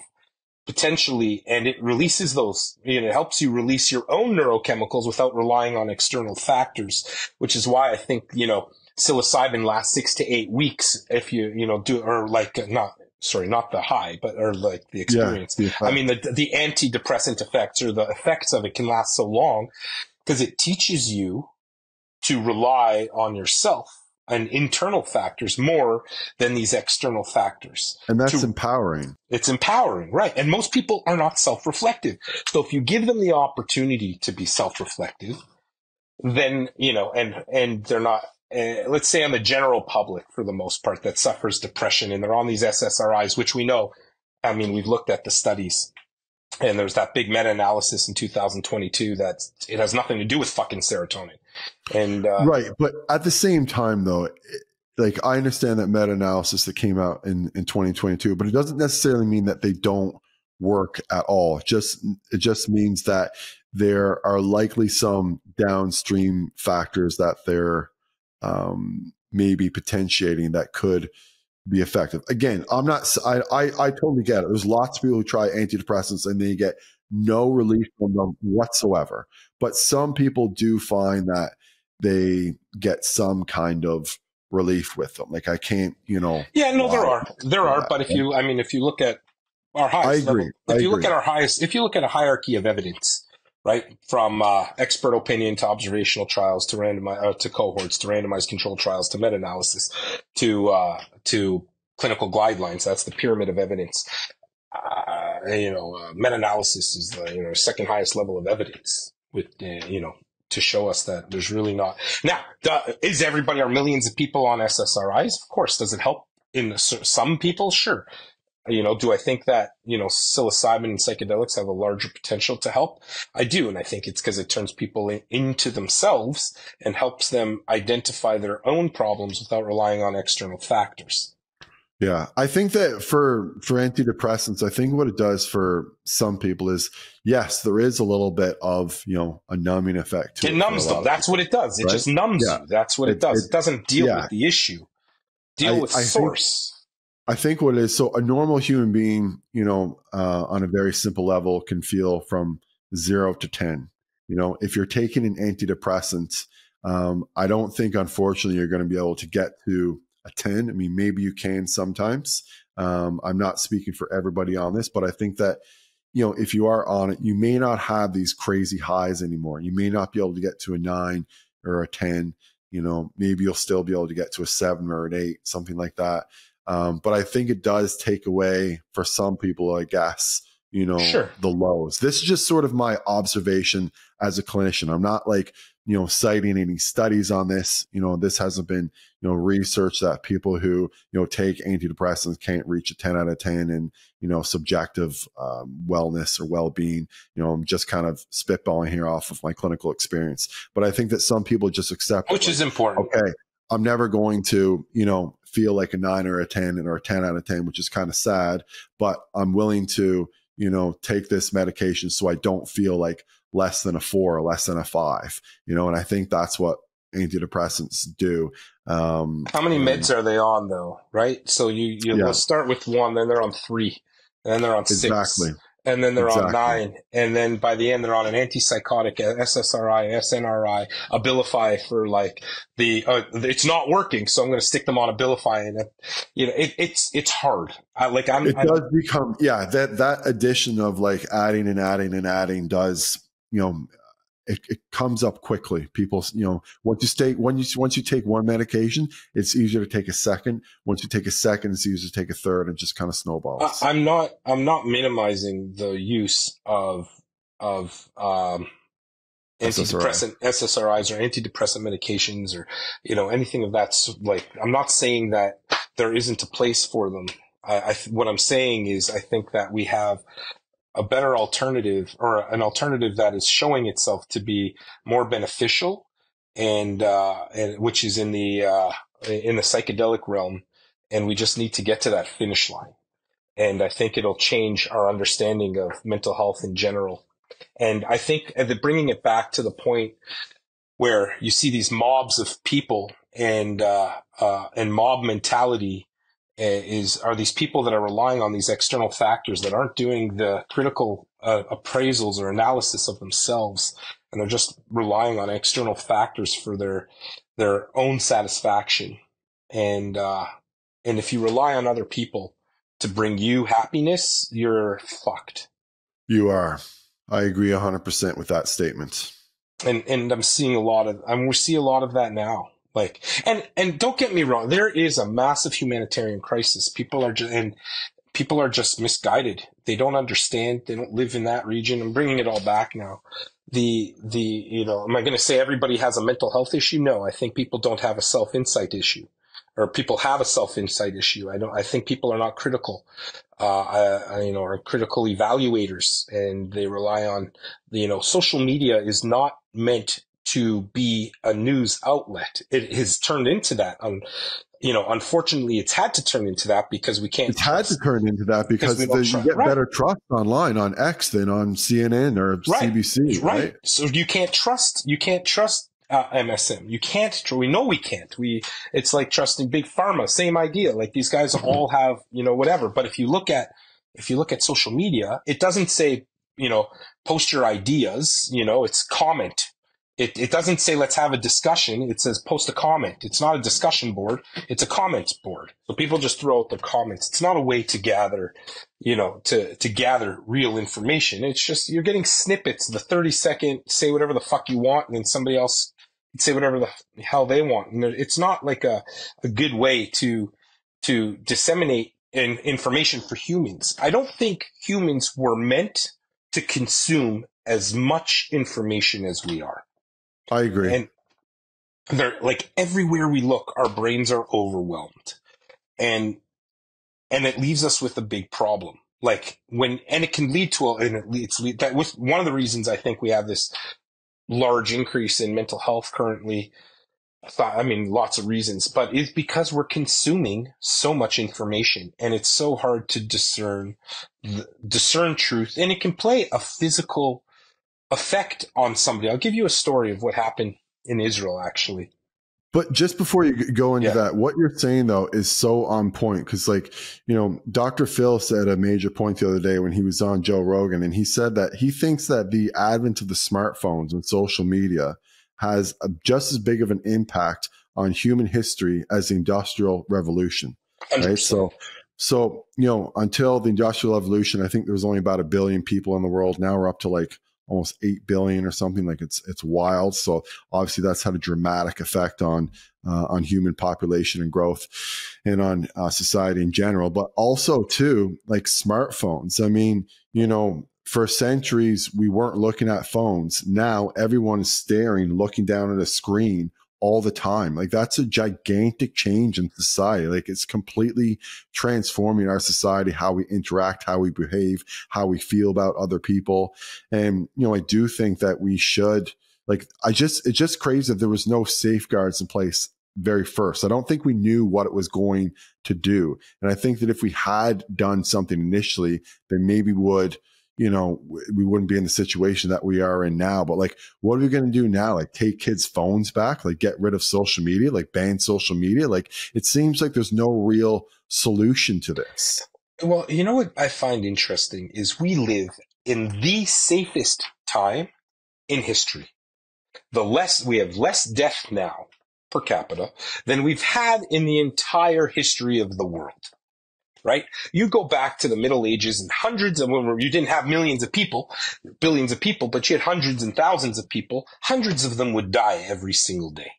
potentially, and it releases those, it helps you release your own neurochemicals without relying on external factors, which is why I think, psilocybin lasts 6 to 8 weeks if you, do, or like, not the high, but, or like the experience. Yeah, I mean, the antidepressant effects or the effects of it can last so long, because it teaches you to rely on yourself and internal factors more than these external factors. And that's empowering. It's empowering, right. And most people are not self-reflective. So if you give them the opportunity to be self-reflective, then, and they're not, let's say on the general public for the most part that suffers depression and they're on these SSRIs, which we know, I mean, we've looked at the studies. And there's that big meta-analysis in 2022 that it has nothing to do with fucking serotonin. And right. But at the same time, though, like, I understand that meta-analysis that came out in 2022, but it doesn't necessarily mean that they don't work at all. It just means that there are likely some downstream factors that they're maybe potentiating that could be effective. Again, I'm not, I totally get it. There's lots of people who try antidepressants and they get no relief from them whatsoever. But some people do find that they get some kind of relief with them. Like I can't, you know. Yeah, no, there are. But if you look at our highest, if you look at a hierarchy of evidence, right, from expert opinion to observational trials to cohorts to randomized controlled trials to meta-analysis to clinical guidelines, that's the pyramid of evidence. Meta-analysis is the second highest level of evidence with to show us that there's really not. Now, is everybody, are millions of people on SSRIs? Of course. Does it help in some people? Sure. Do I think that, psilocybin and psychedelics have a larger potential to help? I do. And I think it's because it turns people into themselves and helps them identify their own problems without relying on external factors. Yeah. I think that for antidepressants, I think what it does for some people is, yes, there is a little bit of, a numbing effect. It numbs them. That's what it does. It just numbs you. That's what it does. It doesn't deal with the issue. Deal with source. I think what it is, so a normal human being, on a very simple level can feel from 0 to 10. If you're taking an antidepressant, I don't think, unfortunately, you're going to be able to get to a 10. I mean, maybe you can sometimes. I'm not speaking for everybody on this, but I think that, if you are on it, you may not have these crazy highs anymore. You may not be able to get to a 9 or a 10. Maybe you'll still be able to get to a 7 or an 8, something like that. But I think it does take away for some people, I guess, sure, the lows. This is just sort of my observation as a clinician. I'm not like, citing any studies on this. This hasn't been, research that people who, take antidepressants can't reach a 10 out of 10 in, subjective wellness or well-being. I'm just kind of spitballing here off of my clinical experience. But I think that some people just accept, which is important. Okay, I'm never going to, feel like a 9 or a 10 or a 10 out of 10, which is kind of sad, but I'm willing to, take this medication so I don't feel like less than a 4 or less than a 5, and I think that's what antidepressants do. How many meds are they on though? Right. So let's start with 1, then they're on 3, and then they're on 6. Exactly. And then they're on 9. And then by the end, they're on an antipsychotic, an SSRI, SNRI, Abilify for it's not working. So I'm going to stick them on Abilify. And, it's hard. That addition of adding and adding and adding does, it comes up quickly. People, once you take one medication, it's easier to take a second. Once you take a second, it's easier to take a third, and just kind of snowballs. I'm not minimizing the use of antidepressant SSRIs or antidepressant medications or anything of that. I'm not saying that there isn't a place for them. What I'm saying is I think that we have a better alternative, or an alternative that is showing itself to be more beneficial, and which is in the psychedelic realm. And we just need to get to that finish line. And I think it'll change our understanding of mental health in general. And I think that bringing it back to the point where you see these mobs of people and mob mentality, are these people that are relying on these external factors that aren't doing the critical appraisals or analysis of themselves, and they're just relying on external factors for their own satisfaction. And if you rely on other people to bring you happiness, you're fucked. You are. I agree 100% with that statement. And we see a lot of that now. And don't get me wrong, there is a massive humanitarian crisis. People are just misguided. They don't understand. They don't live in that region. I'm bringing it all back now. Am I going to say everybody has a mental health issue? No, I think people don't have a self-insight issue, or people have a self-insight issue. I think people are not critical, are critical evaluators, and they rely on, social media is not meant to be a news outlet. It has turned into that. Unfortunately, it's had to turn into that because we can't. It's had to turn into that because you get better trust online on X than on CNN or CBC. Right. So you can't trust MSM. You can't. We know we can't. It's like trusting big pharma. Same idea. Like these guys all have whatever. But if you look at social media, it doesn't say post your ideas. It's comment. It doesn't say, let's have a discussion. It says, post a comment. It's not a discussion board. It's a comments board. So people just throw out their comments. It's not a way to gather, you know, to gather real information. It's just, you're getting snippets, the 30-second, say whatever the fuck you want, and then somebody else say whatever the hell they want. And it's not like a good way to disseminate information for humans. I don't think humans were meant to consume as much information as we are. I agree. And they're like, everywhere we look, our brains are overwhelmed, and it leaves us with a big problem. Like it can lead to, that was one of the reasons I think we have this large increase in mental health currently. I mean, lots of reasons, but it's because we're consuming so much information, and it's so hard to discern truth, and it can play a physical effect on somebody. I'll give you a story of what happened in Israel, actually. But just before you go into that, what you're saying, though, is so on point. Because, like, you know, Dr. Phil said a major point the other day when he was on Joe Rogan, and he said that he thinks that the advent of the smartphones and social media has just as big of an impact on human history as the Industrial Revolution. Right? So, you know, until the Industrial Revolution, I think there was only about 1 billion people in the world. Now we're up to like almost 8 billion or something. Like, it's wild. So obviously that's had a dramatic effect on human population and growth, and on society in general. But also too, like smartphones. I mean, you know, for centuries we weren't looking at phones. Now everyone is staring, looking down at a screen all the time. Like, that's a gigantic change in society. Like, it's completely transforming our society, how we interact, how we behave, how we feel about other people. And, you know, I do think that we should, like, it's just crazy that there was no safeguards in place very first. I don't think we knew what it was going to do. And I think that if we had done something initially, then maybe would, you know, we wouldn't be in the situation that we are in now. But like, what are we going to do now? Like, take kids' phones back, like get rid of social media, like ban social media. Like, it seems like there's no real solution to this. Well, you know what I find interesting is we live in the safest time in history. We have less death now per capita than we've had in the entire history of the world. Right? You go back to the Middle Ages and hundreds of, when you didn't have millions of people, billions of people, but you had hundreds and thousands of people. Hundreds of them would die every single day.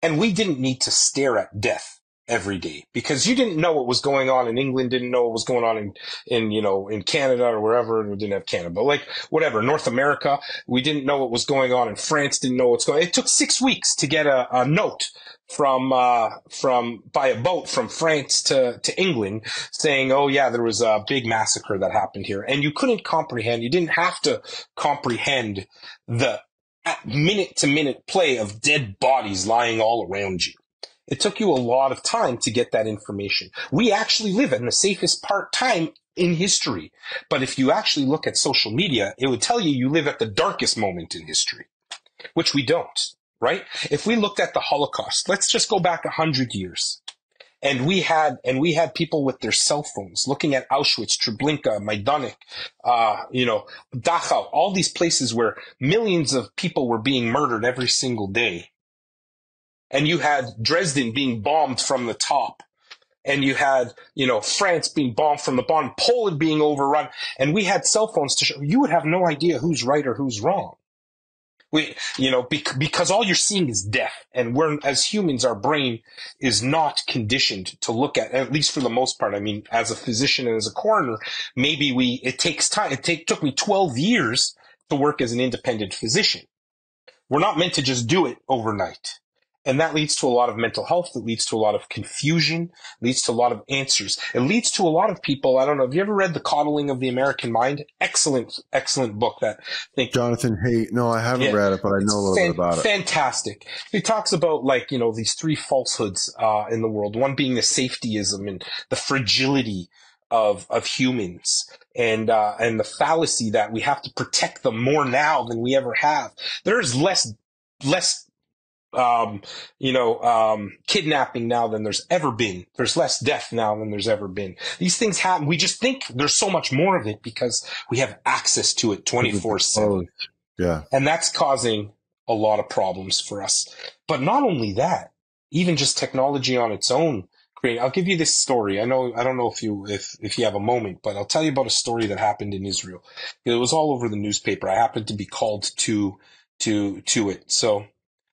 And we didn't need to stare at death every day, because you didn't know what was going on in England, didn't know what was going on in you know, in Canada or wherever. We didn't have Canada, but like whatever, North America. We didn't know what was going on in France, didn't know what's going on. It took 6 weeks to get a note by a boat from France to England saying, oh yeah, there was a big massacre that happened here. And you couldn't comprehend, you didn't have to comprehend the minute to minute play of dead bodies lying all around you. It took you a lot of time to get that information. We actually live in the safest time in history. But if you actually look at social media, it would tell you you live at the darkest moment in history, which we don't, right? If we looked at the Holocaust, let's just go back 100 years. And we had people with their cell phones looking at Auschwitz, Treblinka, Majdanek, you know, Dachau, all these places where millions of people were being murdered every single day. And you had Dresden being bombed from the top. And you had, you know, France being bombed from the bottom, Poland being overrun. And we had cell phones to show. You would have no idea who's right or who's wrong. You know, because all you're seeing is death. And we're, as humans, our brain is not conditioned to look at least for the most part. I mean, as a physician and as a coroner, maybe it takes time. It took me 12 years to work as an independent physician. We're not meant to just do it overnight. And that leads to a lot of mental health. That leads to a lot of confusion, leads to a lot of answers. It leads to a lot of people. I don't know. Have you ever read The Coddling of the American Mind? Excellent, excellent book. That I think Jonathan Haidt. No, I haven't read it, but I know a little bit about it. Fantastic. He talks about, like, you know, these three falsehoods in the world. One being the safetyism and the fragility of humans, and the fallacy that we have to protect them more now than we ever have. There's less kidnapping now than there's ever been. There's less death now than there's ever been. These things happen. We just think there's so much more of it because we have access to it 24/7. Yeah. And that's causing a lot of problems for us. But not only that, even just technology on its own. I'll give you this story. I don't know if you have a moment, but I'll tell you about a story that happened in Israel. It was all over the newspaper. I happened to be called to it. So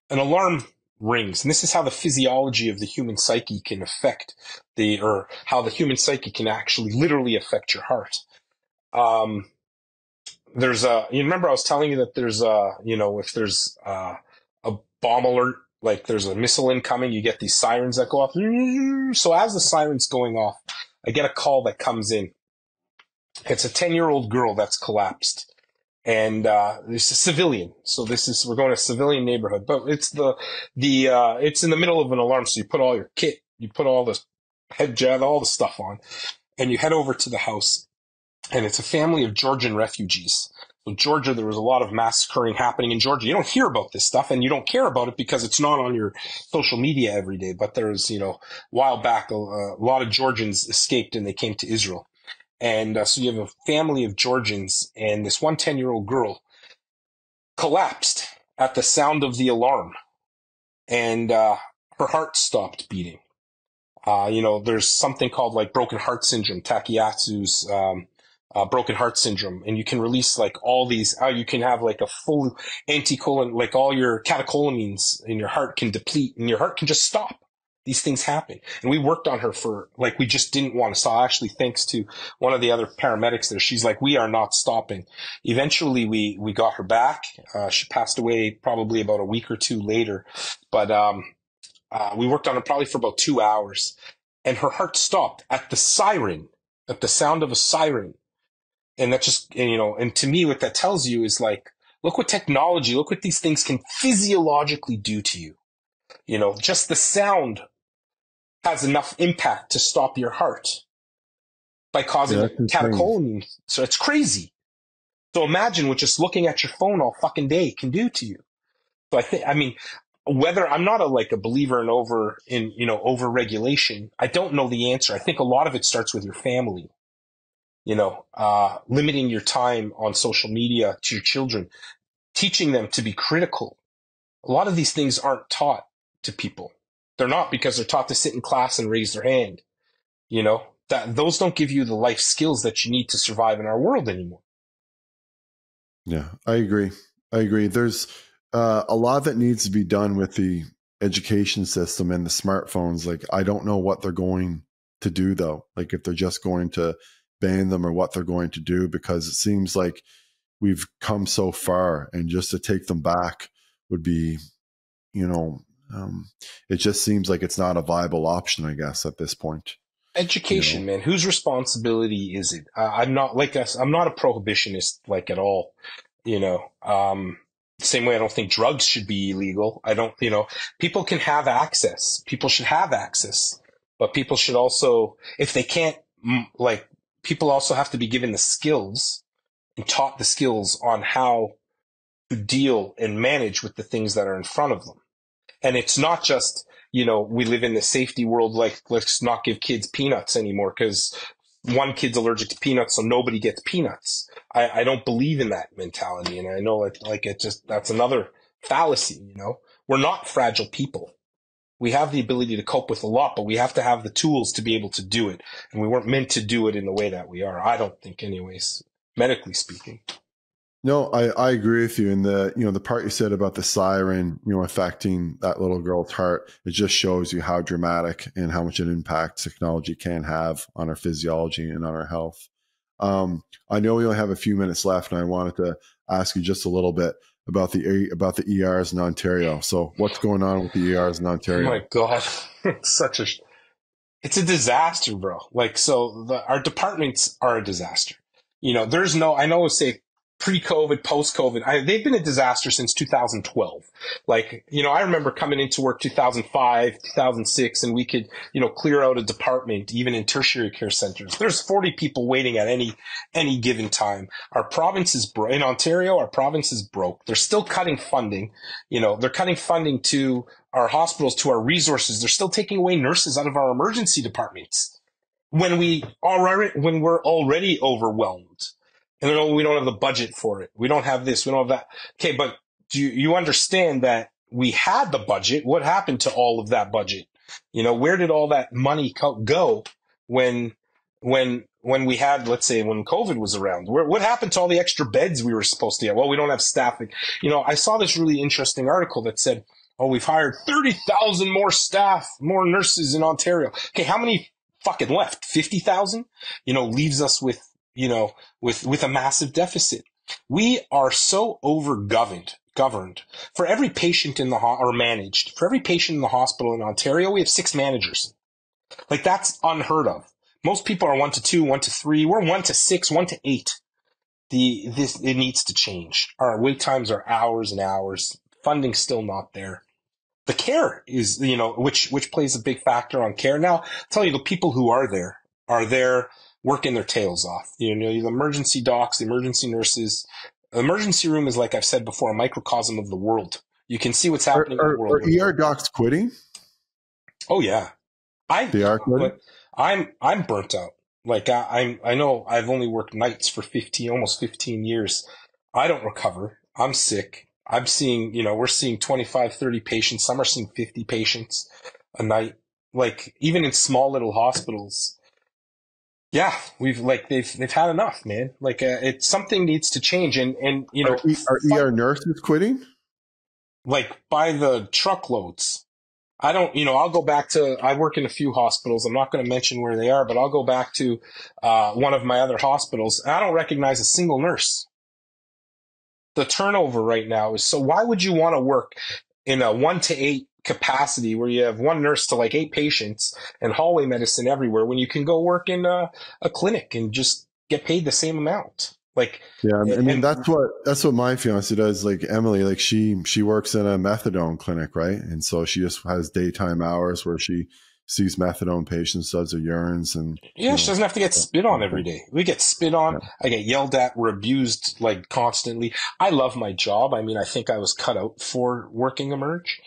an alarm rings, and this is how the physiology of the human psyche can affect how the human psyche can actually literally affect your heart. You remember I was telling you that if there's a bomb alert, like there's a missile incoming, you get these sirens that go off. So as the siren's going off, I get a call that comes in. It's a 10-year-old girl that's collapsed. And, it's a civilian. So we're going to a civilian neighborhood, but it's in the middle of an alarm. So you put all your kit, you put all the head jab, all the stuff on, and you head over to the house, and it's a family of Georgian refugees. In Georgia, there was a lot of mass occurring happening in Georgia. You don't hear about this stuff, and you don't care about it because it's not on your social media every day. But there was, a while back, a lot of Georgians escaped and they came to Israel. And so you have a family of Georgians, and this 10-year-old girl collapsed at the sound of the alarm, and her heart stopped beating. There's something called like broken heart syndrome, Takayatsu's broken heart syndrome, and you can release like all these, you can have like a full anticoagulant, like all your catecholamines in your heart can deplete and your heart can just stop. These things happen. And we worked on her we just didn't want to stop. Actually, thanks to one of the other paramedics there, she's like, we are not stopping. Eventually we got her back. She passed away probably about a week or two later, but, we worked on her probably for about 2 hours, and her heart stopped at the sound of a siren. And that just, and to me, what that tells you is like, look what technology, look what these things can physiologically do to you. Just the sound has enough impact to stop your heart by causing catecholamine. So it's crazy. So imagine what just looking at your phone all fucking day can do to you. So whether I'm not a believer in over-regulation, I don't know the answer. I think a lot of it starts with your family. Limiting your time on social media to your children, teaching them to be critical. A lot of these things aren't taught to people. They're not, because they're taught to sit in class and raise their hand. Those don't give you the life skills that you need to survive in our world anymore. Yeah, I agree. There's a lot that needs to be done with the education system and the smartphones. Like, I don't know what they're going to do though. Like, if they're just going to ban them or what they're going to do, because it seems like we've come so far, and just to take them back would be, it just seems like it's not a viable option, I guess, at this point. Education, man, whose responsibility is it? I'm not a prohibitionist at all, same way I don't think drugs should be illegal. People can have access. People should have access, but people should also, if they can't, people also have to be given the skills and taught the skills on how to deal and manage with the things that are in front of them. And it's not just, we live in the safety world, like, let's not give kids peanuts anymore because one kid's allergic to peanuts, so nobody gets peanuts. I don't believe in that mentality. And I know that's another fallacy, We're not fragile people. We have the ability to cope with a lot, but we have to have the tools to be able to do it. And we weren't meant to do it in the way that we are, I don't think, anyways, medically speaking. No, I agree with you. And the part you said about the siren, affecting that little girl's heart, it just shows you how dramatic and how much an impact technology can have on our physiology and on our health. I know we only have a few minutes left, and I wanted to ask you just a little bit about the ERs in Ontario. So what's going on with the ERs in Ontario? Oh my God. It's a disaster, bro. Our departments are a disaster. Pre-COVID, post-COVID, they've been a disaster since 2012. I remember coming into work 2005, 2006, and we could, clear out a department, even in tertiary care centers. There's 40 people waiting at any given time. Our province is broke. In Ontario, our province is broke. They're still cutting funding. They're cutting funding to our hospitals, to our resources. They're still taking away nurses out of our emergency departments when we're already overwhelmed. And we don't have the budget for it. We don't have this. We don't have that. Okay, but do you understand that we had the budget? What happened to all of that budget? You know, where did all that money go when we had, let's say, when COVID was around? What happened to all the extra beds we were supposed to get? Well, we don't have staffing. You know, I saw this really interesting article that said, oh, we've hired 30,000 more staff, more nurses in Ontario. Okay, how many fucking left? 50,000? You know, leaves us with, you know, with a massive deficit. We are so over-governed. For every patient in the hospital in Ontario, we have 6 managers. Like, that's unheard of. Most people are 1 to 2, 1 to 3. We're 1 to 6, 1 to 8. It needs to change. Our wait times are hours and hours. Funding's still not there. The care is, you know, which plays a big factor on care. Now, I'll tell you, the people who are there working their tails off. You know, the emergency docs, the emergency nurses. The emergency room is, like I've said before, a microcosm of the world. You can see what's happening in the world. Are ER docs quitting? Oh, yeah. They are quitting? I'm burnt out. Like, I know I've only worked nights for almost 15 years. I don't recover. I'm sick. I'm seeing, you know, we're seeing 25, 30 patients. Some are seeing 50 patients a night. Like, even in small little hospitals. Yeah, they've had enough, man. Like, it's something needs to change. And you know, are ER nurses quitting? Like, by the truckloads. I don't, you know, I'll go back to, I work in a few hospitals. I'm not going to mention where they are, but I'll go back to one of my other hospitals. And I don't recognize a single nurse. The turnover right now is, so why would you want to work in a 1 to 8 capacity where you have one nurse to like 8 patients and hallway medicine everywhere when you can go work in a clinic and just get paid the same amount? Like, yeah, I mean, and that's what my fiance does. Like Emily, like she works in a methadone clinic, right? And so she just has daytime hours where she sees methadone patients, does her urines, and yeah, she doesn't have to get spit on every day. We get spit on. Yeah. I get yelled at. We're abused like constantly. I love my job. I mean, I think I was cut out for working emerge,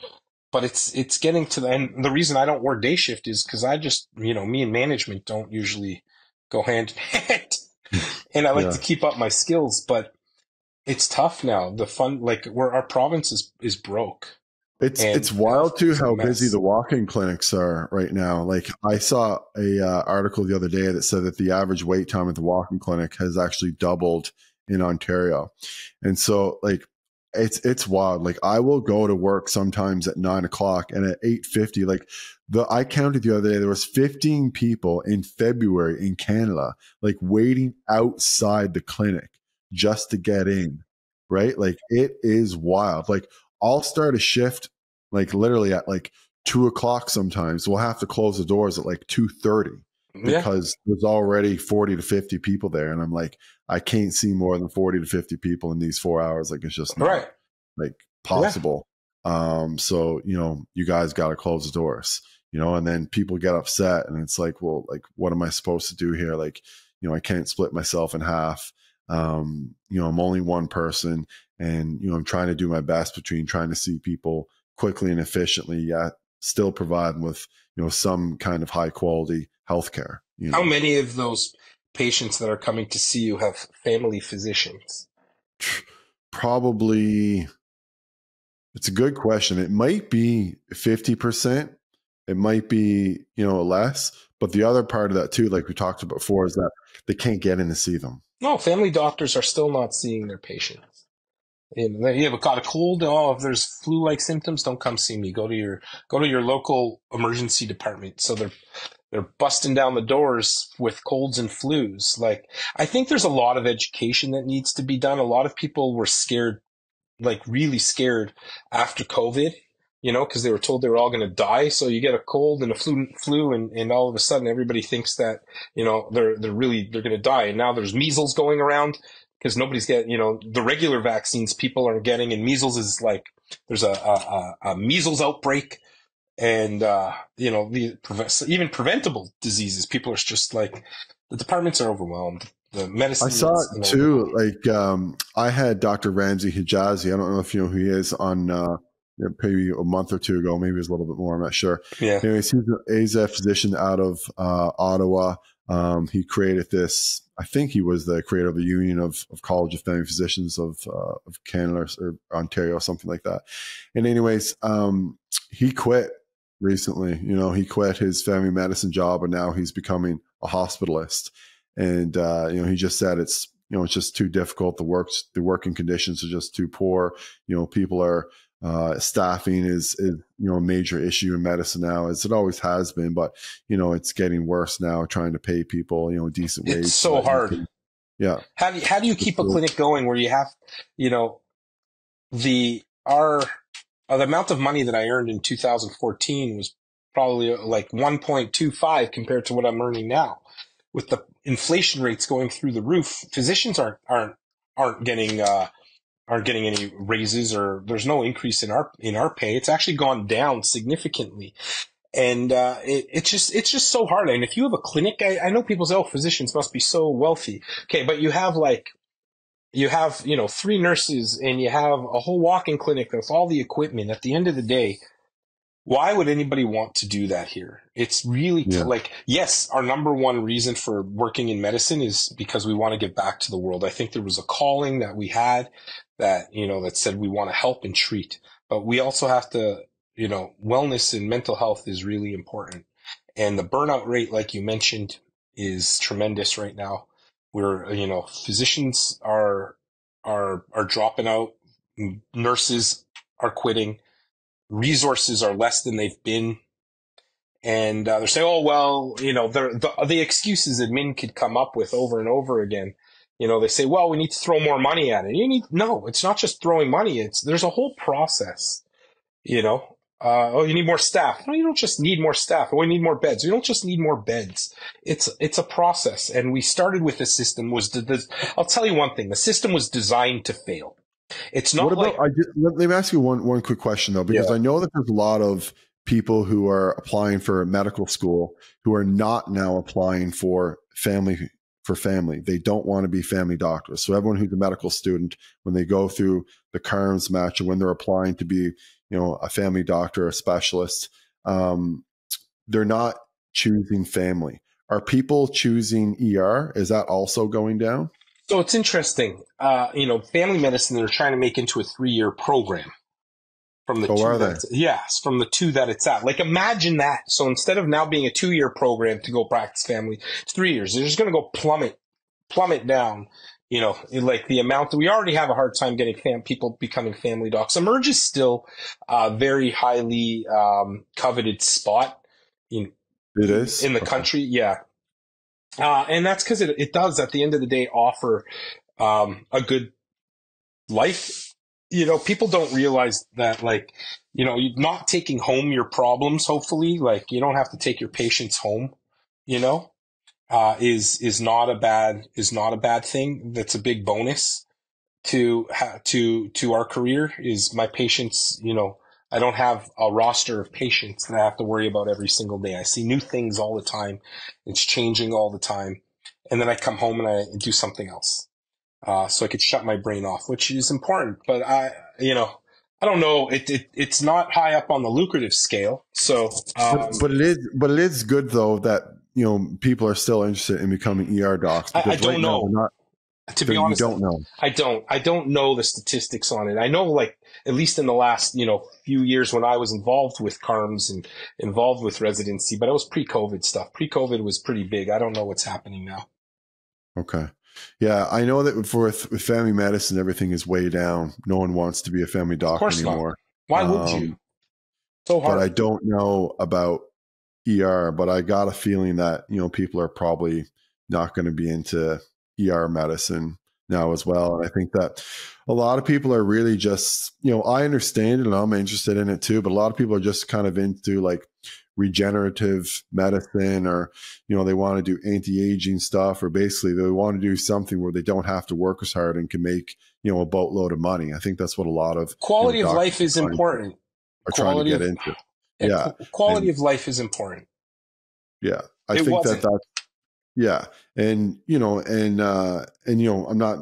but it's getting to the end. The reason I don't work day shift is because I just, you know, me and management don't usually go hand in hand. And I like to keep up my skills, but it's tough now. The fun, like, where our province is broke. It's wild too how busy the walk-in clinics are right now. Like, I saw a article the other day that said that the average wait time at the walk-in clinic has actually doubled in Ontario. And so, like, it's wild. Like, I will go to work sometimes at 9 o'clock, and at 8:50, like, I counted the other day, there was 15 people in February in Canada, like, waiting outside the clinic just to get in, right? Like, it is wild. Like, I'll start a shift, like, literally at like 2 o'clock sometimes. We'll have to close the doors at like 2:30 because there's already 40 to 50 people there. And I'm like, I can't see more than 40 to 50 people in these 4 hours. Like, it's just not like possible. Yeah. So, you know, you guys got to close the doors. You know, and then people get upset and it's like, well, like, what am I supposed to do here? Like, you know, I can't split myself in half. You know, I'm only one person and, you know, I'm trying to do my best between trying to see people quickly and efficiently, yet still provide them with, you know, some kind of high quality healthcare. You know? How many of those patients that are coming to see you have family physicians? Probably, it's a good question. It might be 50%. It might be, you know, less, but the other part of that too, like we talked about before, is that they can't get in to see them. No, family doctors are still not seeing their patients. You have got a cold. Oh, if there's flu-like symptoms, don't come see me. Go to your local emergency department. So they're busting down the doors with colds and flus. Like, I think there's a lot of education that needs to be done. A lot of people were scared, like really scared after COVID. You know, because they were told they were all going to die. So you get a cold and a flu and all of a sudden everybody thinks that, you know, they're going to die. And now there's measles going around because nobody's getting, you know, the regular vaccines people are getting. And measles is like, there's a measles outbreak and, you know, even preventable diseases. People are just like, the departments are overwhelmed. The medicine. I saw it too. Like, I had Dr. Ramsey Hijazi. I don't know if you know who he is on, maybe a month or two ago, maybe it was a little bit more, I'm not sure. Yeah. Anyways, he's a physician out of Ottawa. He created this, I think he was the creator of the Union of College of Family Physicians of Canada or Ontario, something like that. And anyways, he quit recently, you know, he quit his family medicine job and now he's becoming a hospitalist. And, you know, he just said, it's, you know, it's just too difficult. The working conditions are just too poor. You know, people are, staffing is, you know, a major issue in medicine now, as it always has been, but you know, it's getting worse now trying to pay people, you know, decent wage. It's so hard. Yeah. How do you keep a clinic going where you have, you know, the amount of money that I earned in 2014 was probably like 1.25 compared to what I'm earning now. With the inflation rates going through the roof, physicians aren't getting any raises, or there's no increase in our pay. It's actually gone down significantly. And, it's just so hard. And if you have a clinic, I know people say, oh, physicians must be so wealthy. Okay. But you have like, you know, 3 nurses and you have a whole walk-in clinic with all the equipment. At the end of the day, why would anybody want to do that here? It's really like, yes, our number one reason for working in medicine is because we want to give back to the world. I think there was a calling that we had that, you know, that said we want to help and treat, but we also have to, you know, wellness and mental health is really important. And the burnout rate, like you mentioned, is tremendous right now. We're, you know, physicians are dropping out. Nurses are quitting. Resources are less than they've been, and they're saying, "Oh well, you know, the excuses admin could come up with over and over again." You know, they say, "Well, we need to throw more money at it." No, it's not just throwing money. There's a whole process. You know, oh, you need more staff. No, you don't just need more staff. Oh, we need more beds. You don't just need more beds. It's a process, and we started with a system. I'll tell you one thing: the system was designed to fail. It's not like, let me ask you one quick question though, because I know that there's a lot of people who are applying for medical school who are not now applying for family. They don't want to be family doctors. So everyone who's a medical student, when they go through the CARMS match and when they're applying to be, you know, a family doctor or a specialist, they're not choosing family. Are people choosing ER? Is that also going down? So it's interesting, you know, family medicine, they're trying to make into a 3-year program from the two that it's at. Like, imagine that. So instead of now being a 2-year program to go practice family, it's 3 years. They're just going to go plummet down, you know, like the amount that we already have a hard time getting people becoming family docs. Emerge is still a very highly coveted spot in the country. Yeah. And that's because it does, at the end of the day, offer a good life. You know, people don't realize that, like, you know, you're not taking home your problems, hopefully. Like, you don't have to take your patients home, you know, is not a bad thing. That's a big bonus to our career, is my patients, you know. I don't have a roster of patients that I have to worry about every single day. I see new things all the time. It's changing all the time. And then I come home and I do something else. So I could shut my brain off, which is important. But I don't know. It's not high up on the lucrative scale. So, but it is good though that, you know, people are still interested in becoming ER docs. I don't know. To be honest, I don't know the statistics on it. I know, like, at least in the last, you know, few years when I was involved with CARMS and involved with residency, but it was pre-COVID stuff. Pre-COVID was pretty big. I don't know what's happening now. Okay. Yeah. I know that with family medicine, everything is way down. No one wants to be a family doctor anymore. Of course not. Why would you? So hard. But I don't know about ER, but I got a feeling that, you know, people are probably not going to be into ER medicine now as well. And I think that a lot of people are really just, you know, I understand it and I'm interested in it too, but a lot of people are just kind of into like regenerative medicine, or, you know, they want to do anti-aging stuff, or basically they want to do something where they don't have to work as hard and can make, you know, a boatload of money. I think that's what a lot of quality of life is important. Quality of life is important. Yeah. I think that's yeah. And, you know, you know, I'm not,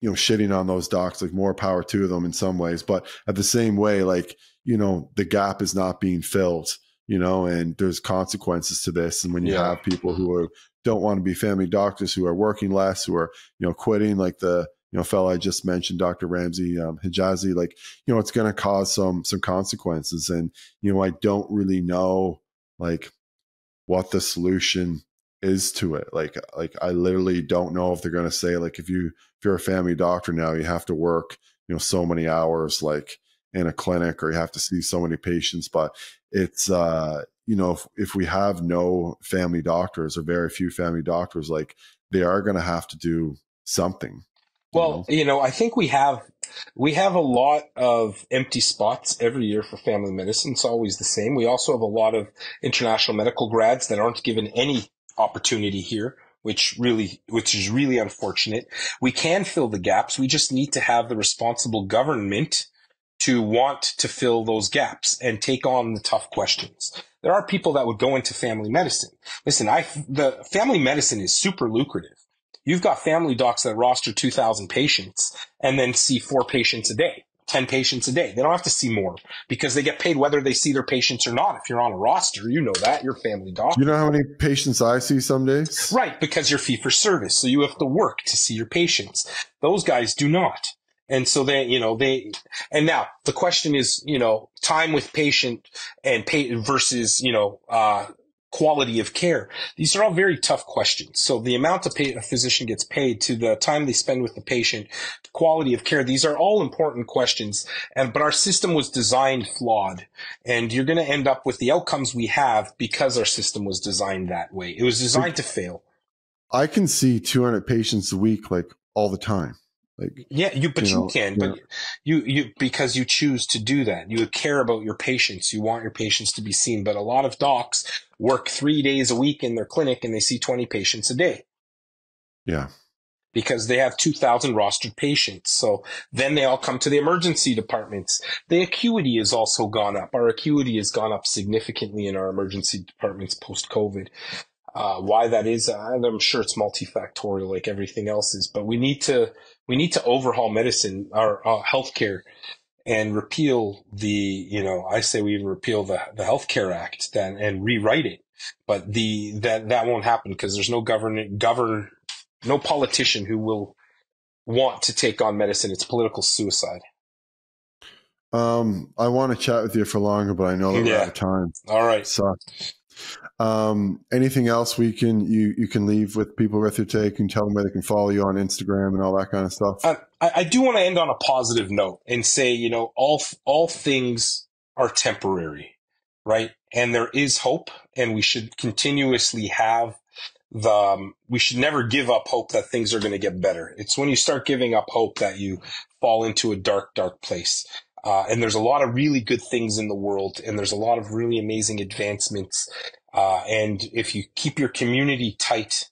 you know, shitting on those docs, like, more power to them in some ways, but at the same way, like, you know, the gap is not being filled, you know, and there's consequences to this. And when you have people who are don't want to be family doctors, who are working less, who are, quitting, like the, fellow I just mentioned, Dr. Ramsey Hijazi, like, it's going to cause some consequences. And, I don't really know, like, what the solution is to it. Like I literally don't know if they're going to say, like, if you're a family doctor now, you have to work, so many hours, like, in a clinic, or you have to see so many patients. But it's, if we have no family doctors, or very few family doctors, like, they are going to have to do something. Well, I think we have a lot of empty spots every year for family medicine. It's always the same. We also have a lot of international medical grads that aren't given any opportunity here, which is really unfortunate. We can fill the gaps. We just need to have the responsible government to want to fill those gaps and take on the tough questions. There are people that would go into family medicine. Listen, the family medicine is super lucrative. You've got family docs that roster 2,000 patients and then see 4 patients a day, 10 patients a day. They don't have to see more because they get paid whether they see their patients or not. If you're on a roster, you know that. You're a family doctor. You know how many patients I see some days? Right, because you're fee for service, so you have to work to see your patients. Those guys do not. And so and now the question is, time with patient and versus, quality of care. These are all very tough questions. So the amount a physician gets paid to the time they spend with the patient, to quality of care, these are all important questions. But our system was designed flawed, and you're going to end up with the outcomes we have because our system was designed that way. It was designed to fail. I can see 200 patients a week, like, all the time. Like, yeah, because you choose to do that. You care about your patients. You want your patients to be seen. But a lot of docs work 3 days a week in their clinic and they see 20 patients a day. Yeah. Because they have 2,000 rostered patients. So then they all come to the emergency departments. The acuity has also gone up. Our acuity has gone up significantly in our emergency departments post-COVID. Why that is, I'm sure it's multifactorial, like everything else is, but we need to overhaul medicine, our healthcare, and repeal the, I say we even repeal the Healthcare Act and rewrite it. But that won't happen because there's no no politician who will want to take on medicine. It's political suicide. I want to chat with you for longer, but I know that we're out of time. All right. So, anything else you can leave with people with your take and tell them where they can follow you on Instagram and all that kind of stuff? I do want to end on a positive note and say, all things are temporary, right? And there is hope, and we should continuously have we should never give up hope that things are going to get better. It's when you start giving up hope that you fall into a dark, dark place. And there's a lot of really good things in the world, and there's a lot of really amazing advancements. And if you keep your community tight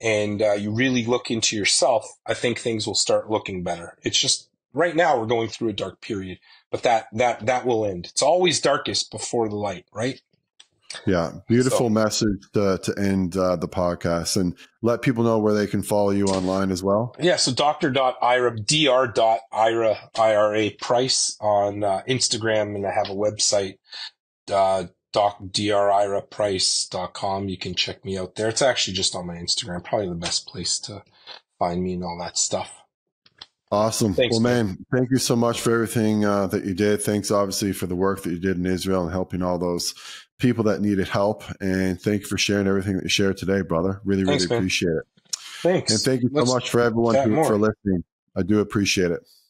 and you really look into yourself, I think things will start looking better. It's just right now we're going through a dark period, but that will end. It's always darkest before the light, right? Yeah. Beautiful message to end the podcast, and let people know where they can follow you online as well. Yeah. So Dr. Ira Price on Instagram. And I have a website, driraprice.com. You can check me out there. It's actually just on my Instagram, probably the best place to find me and all that stuff. Awesome. Thanks, man, thank you so much for everything that you did. Thanks, obviously, for the work that you did in Israel and helping all those people that needed help. And thank you for sharing everything that you shared today, brother. Really, really appreciate it. Thanks. And thank you so much for everyone for listening. I do appreciate it.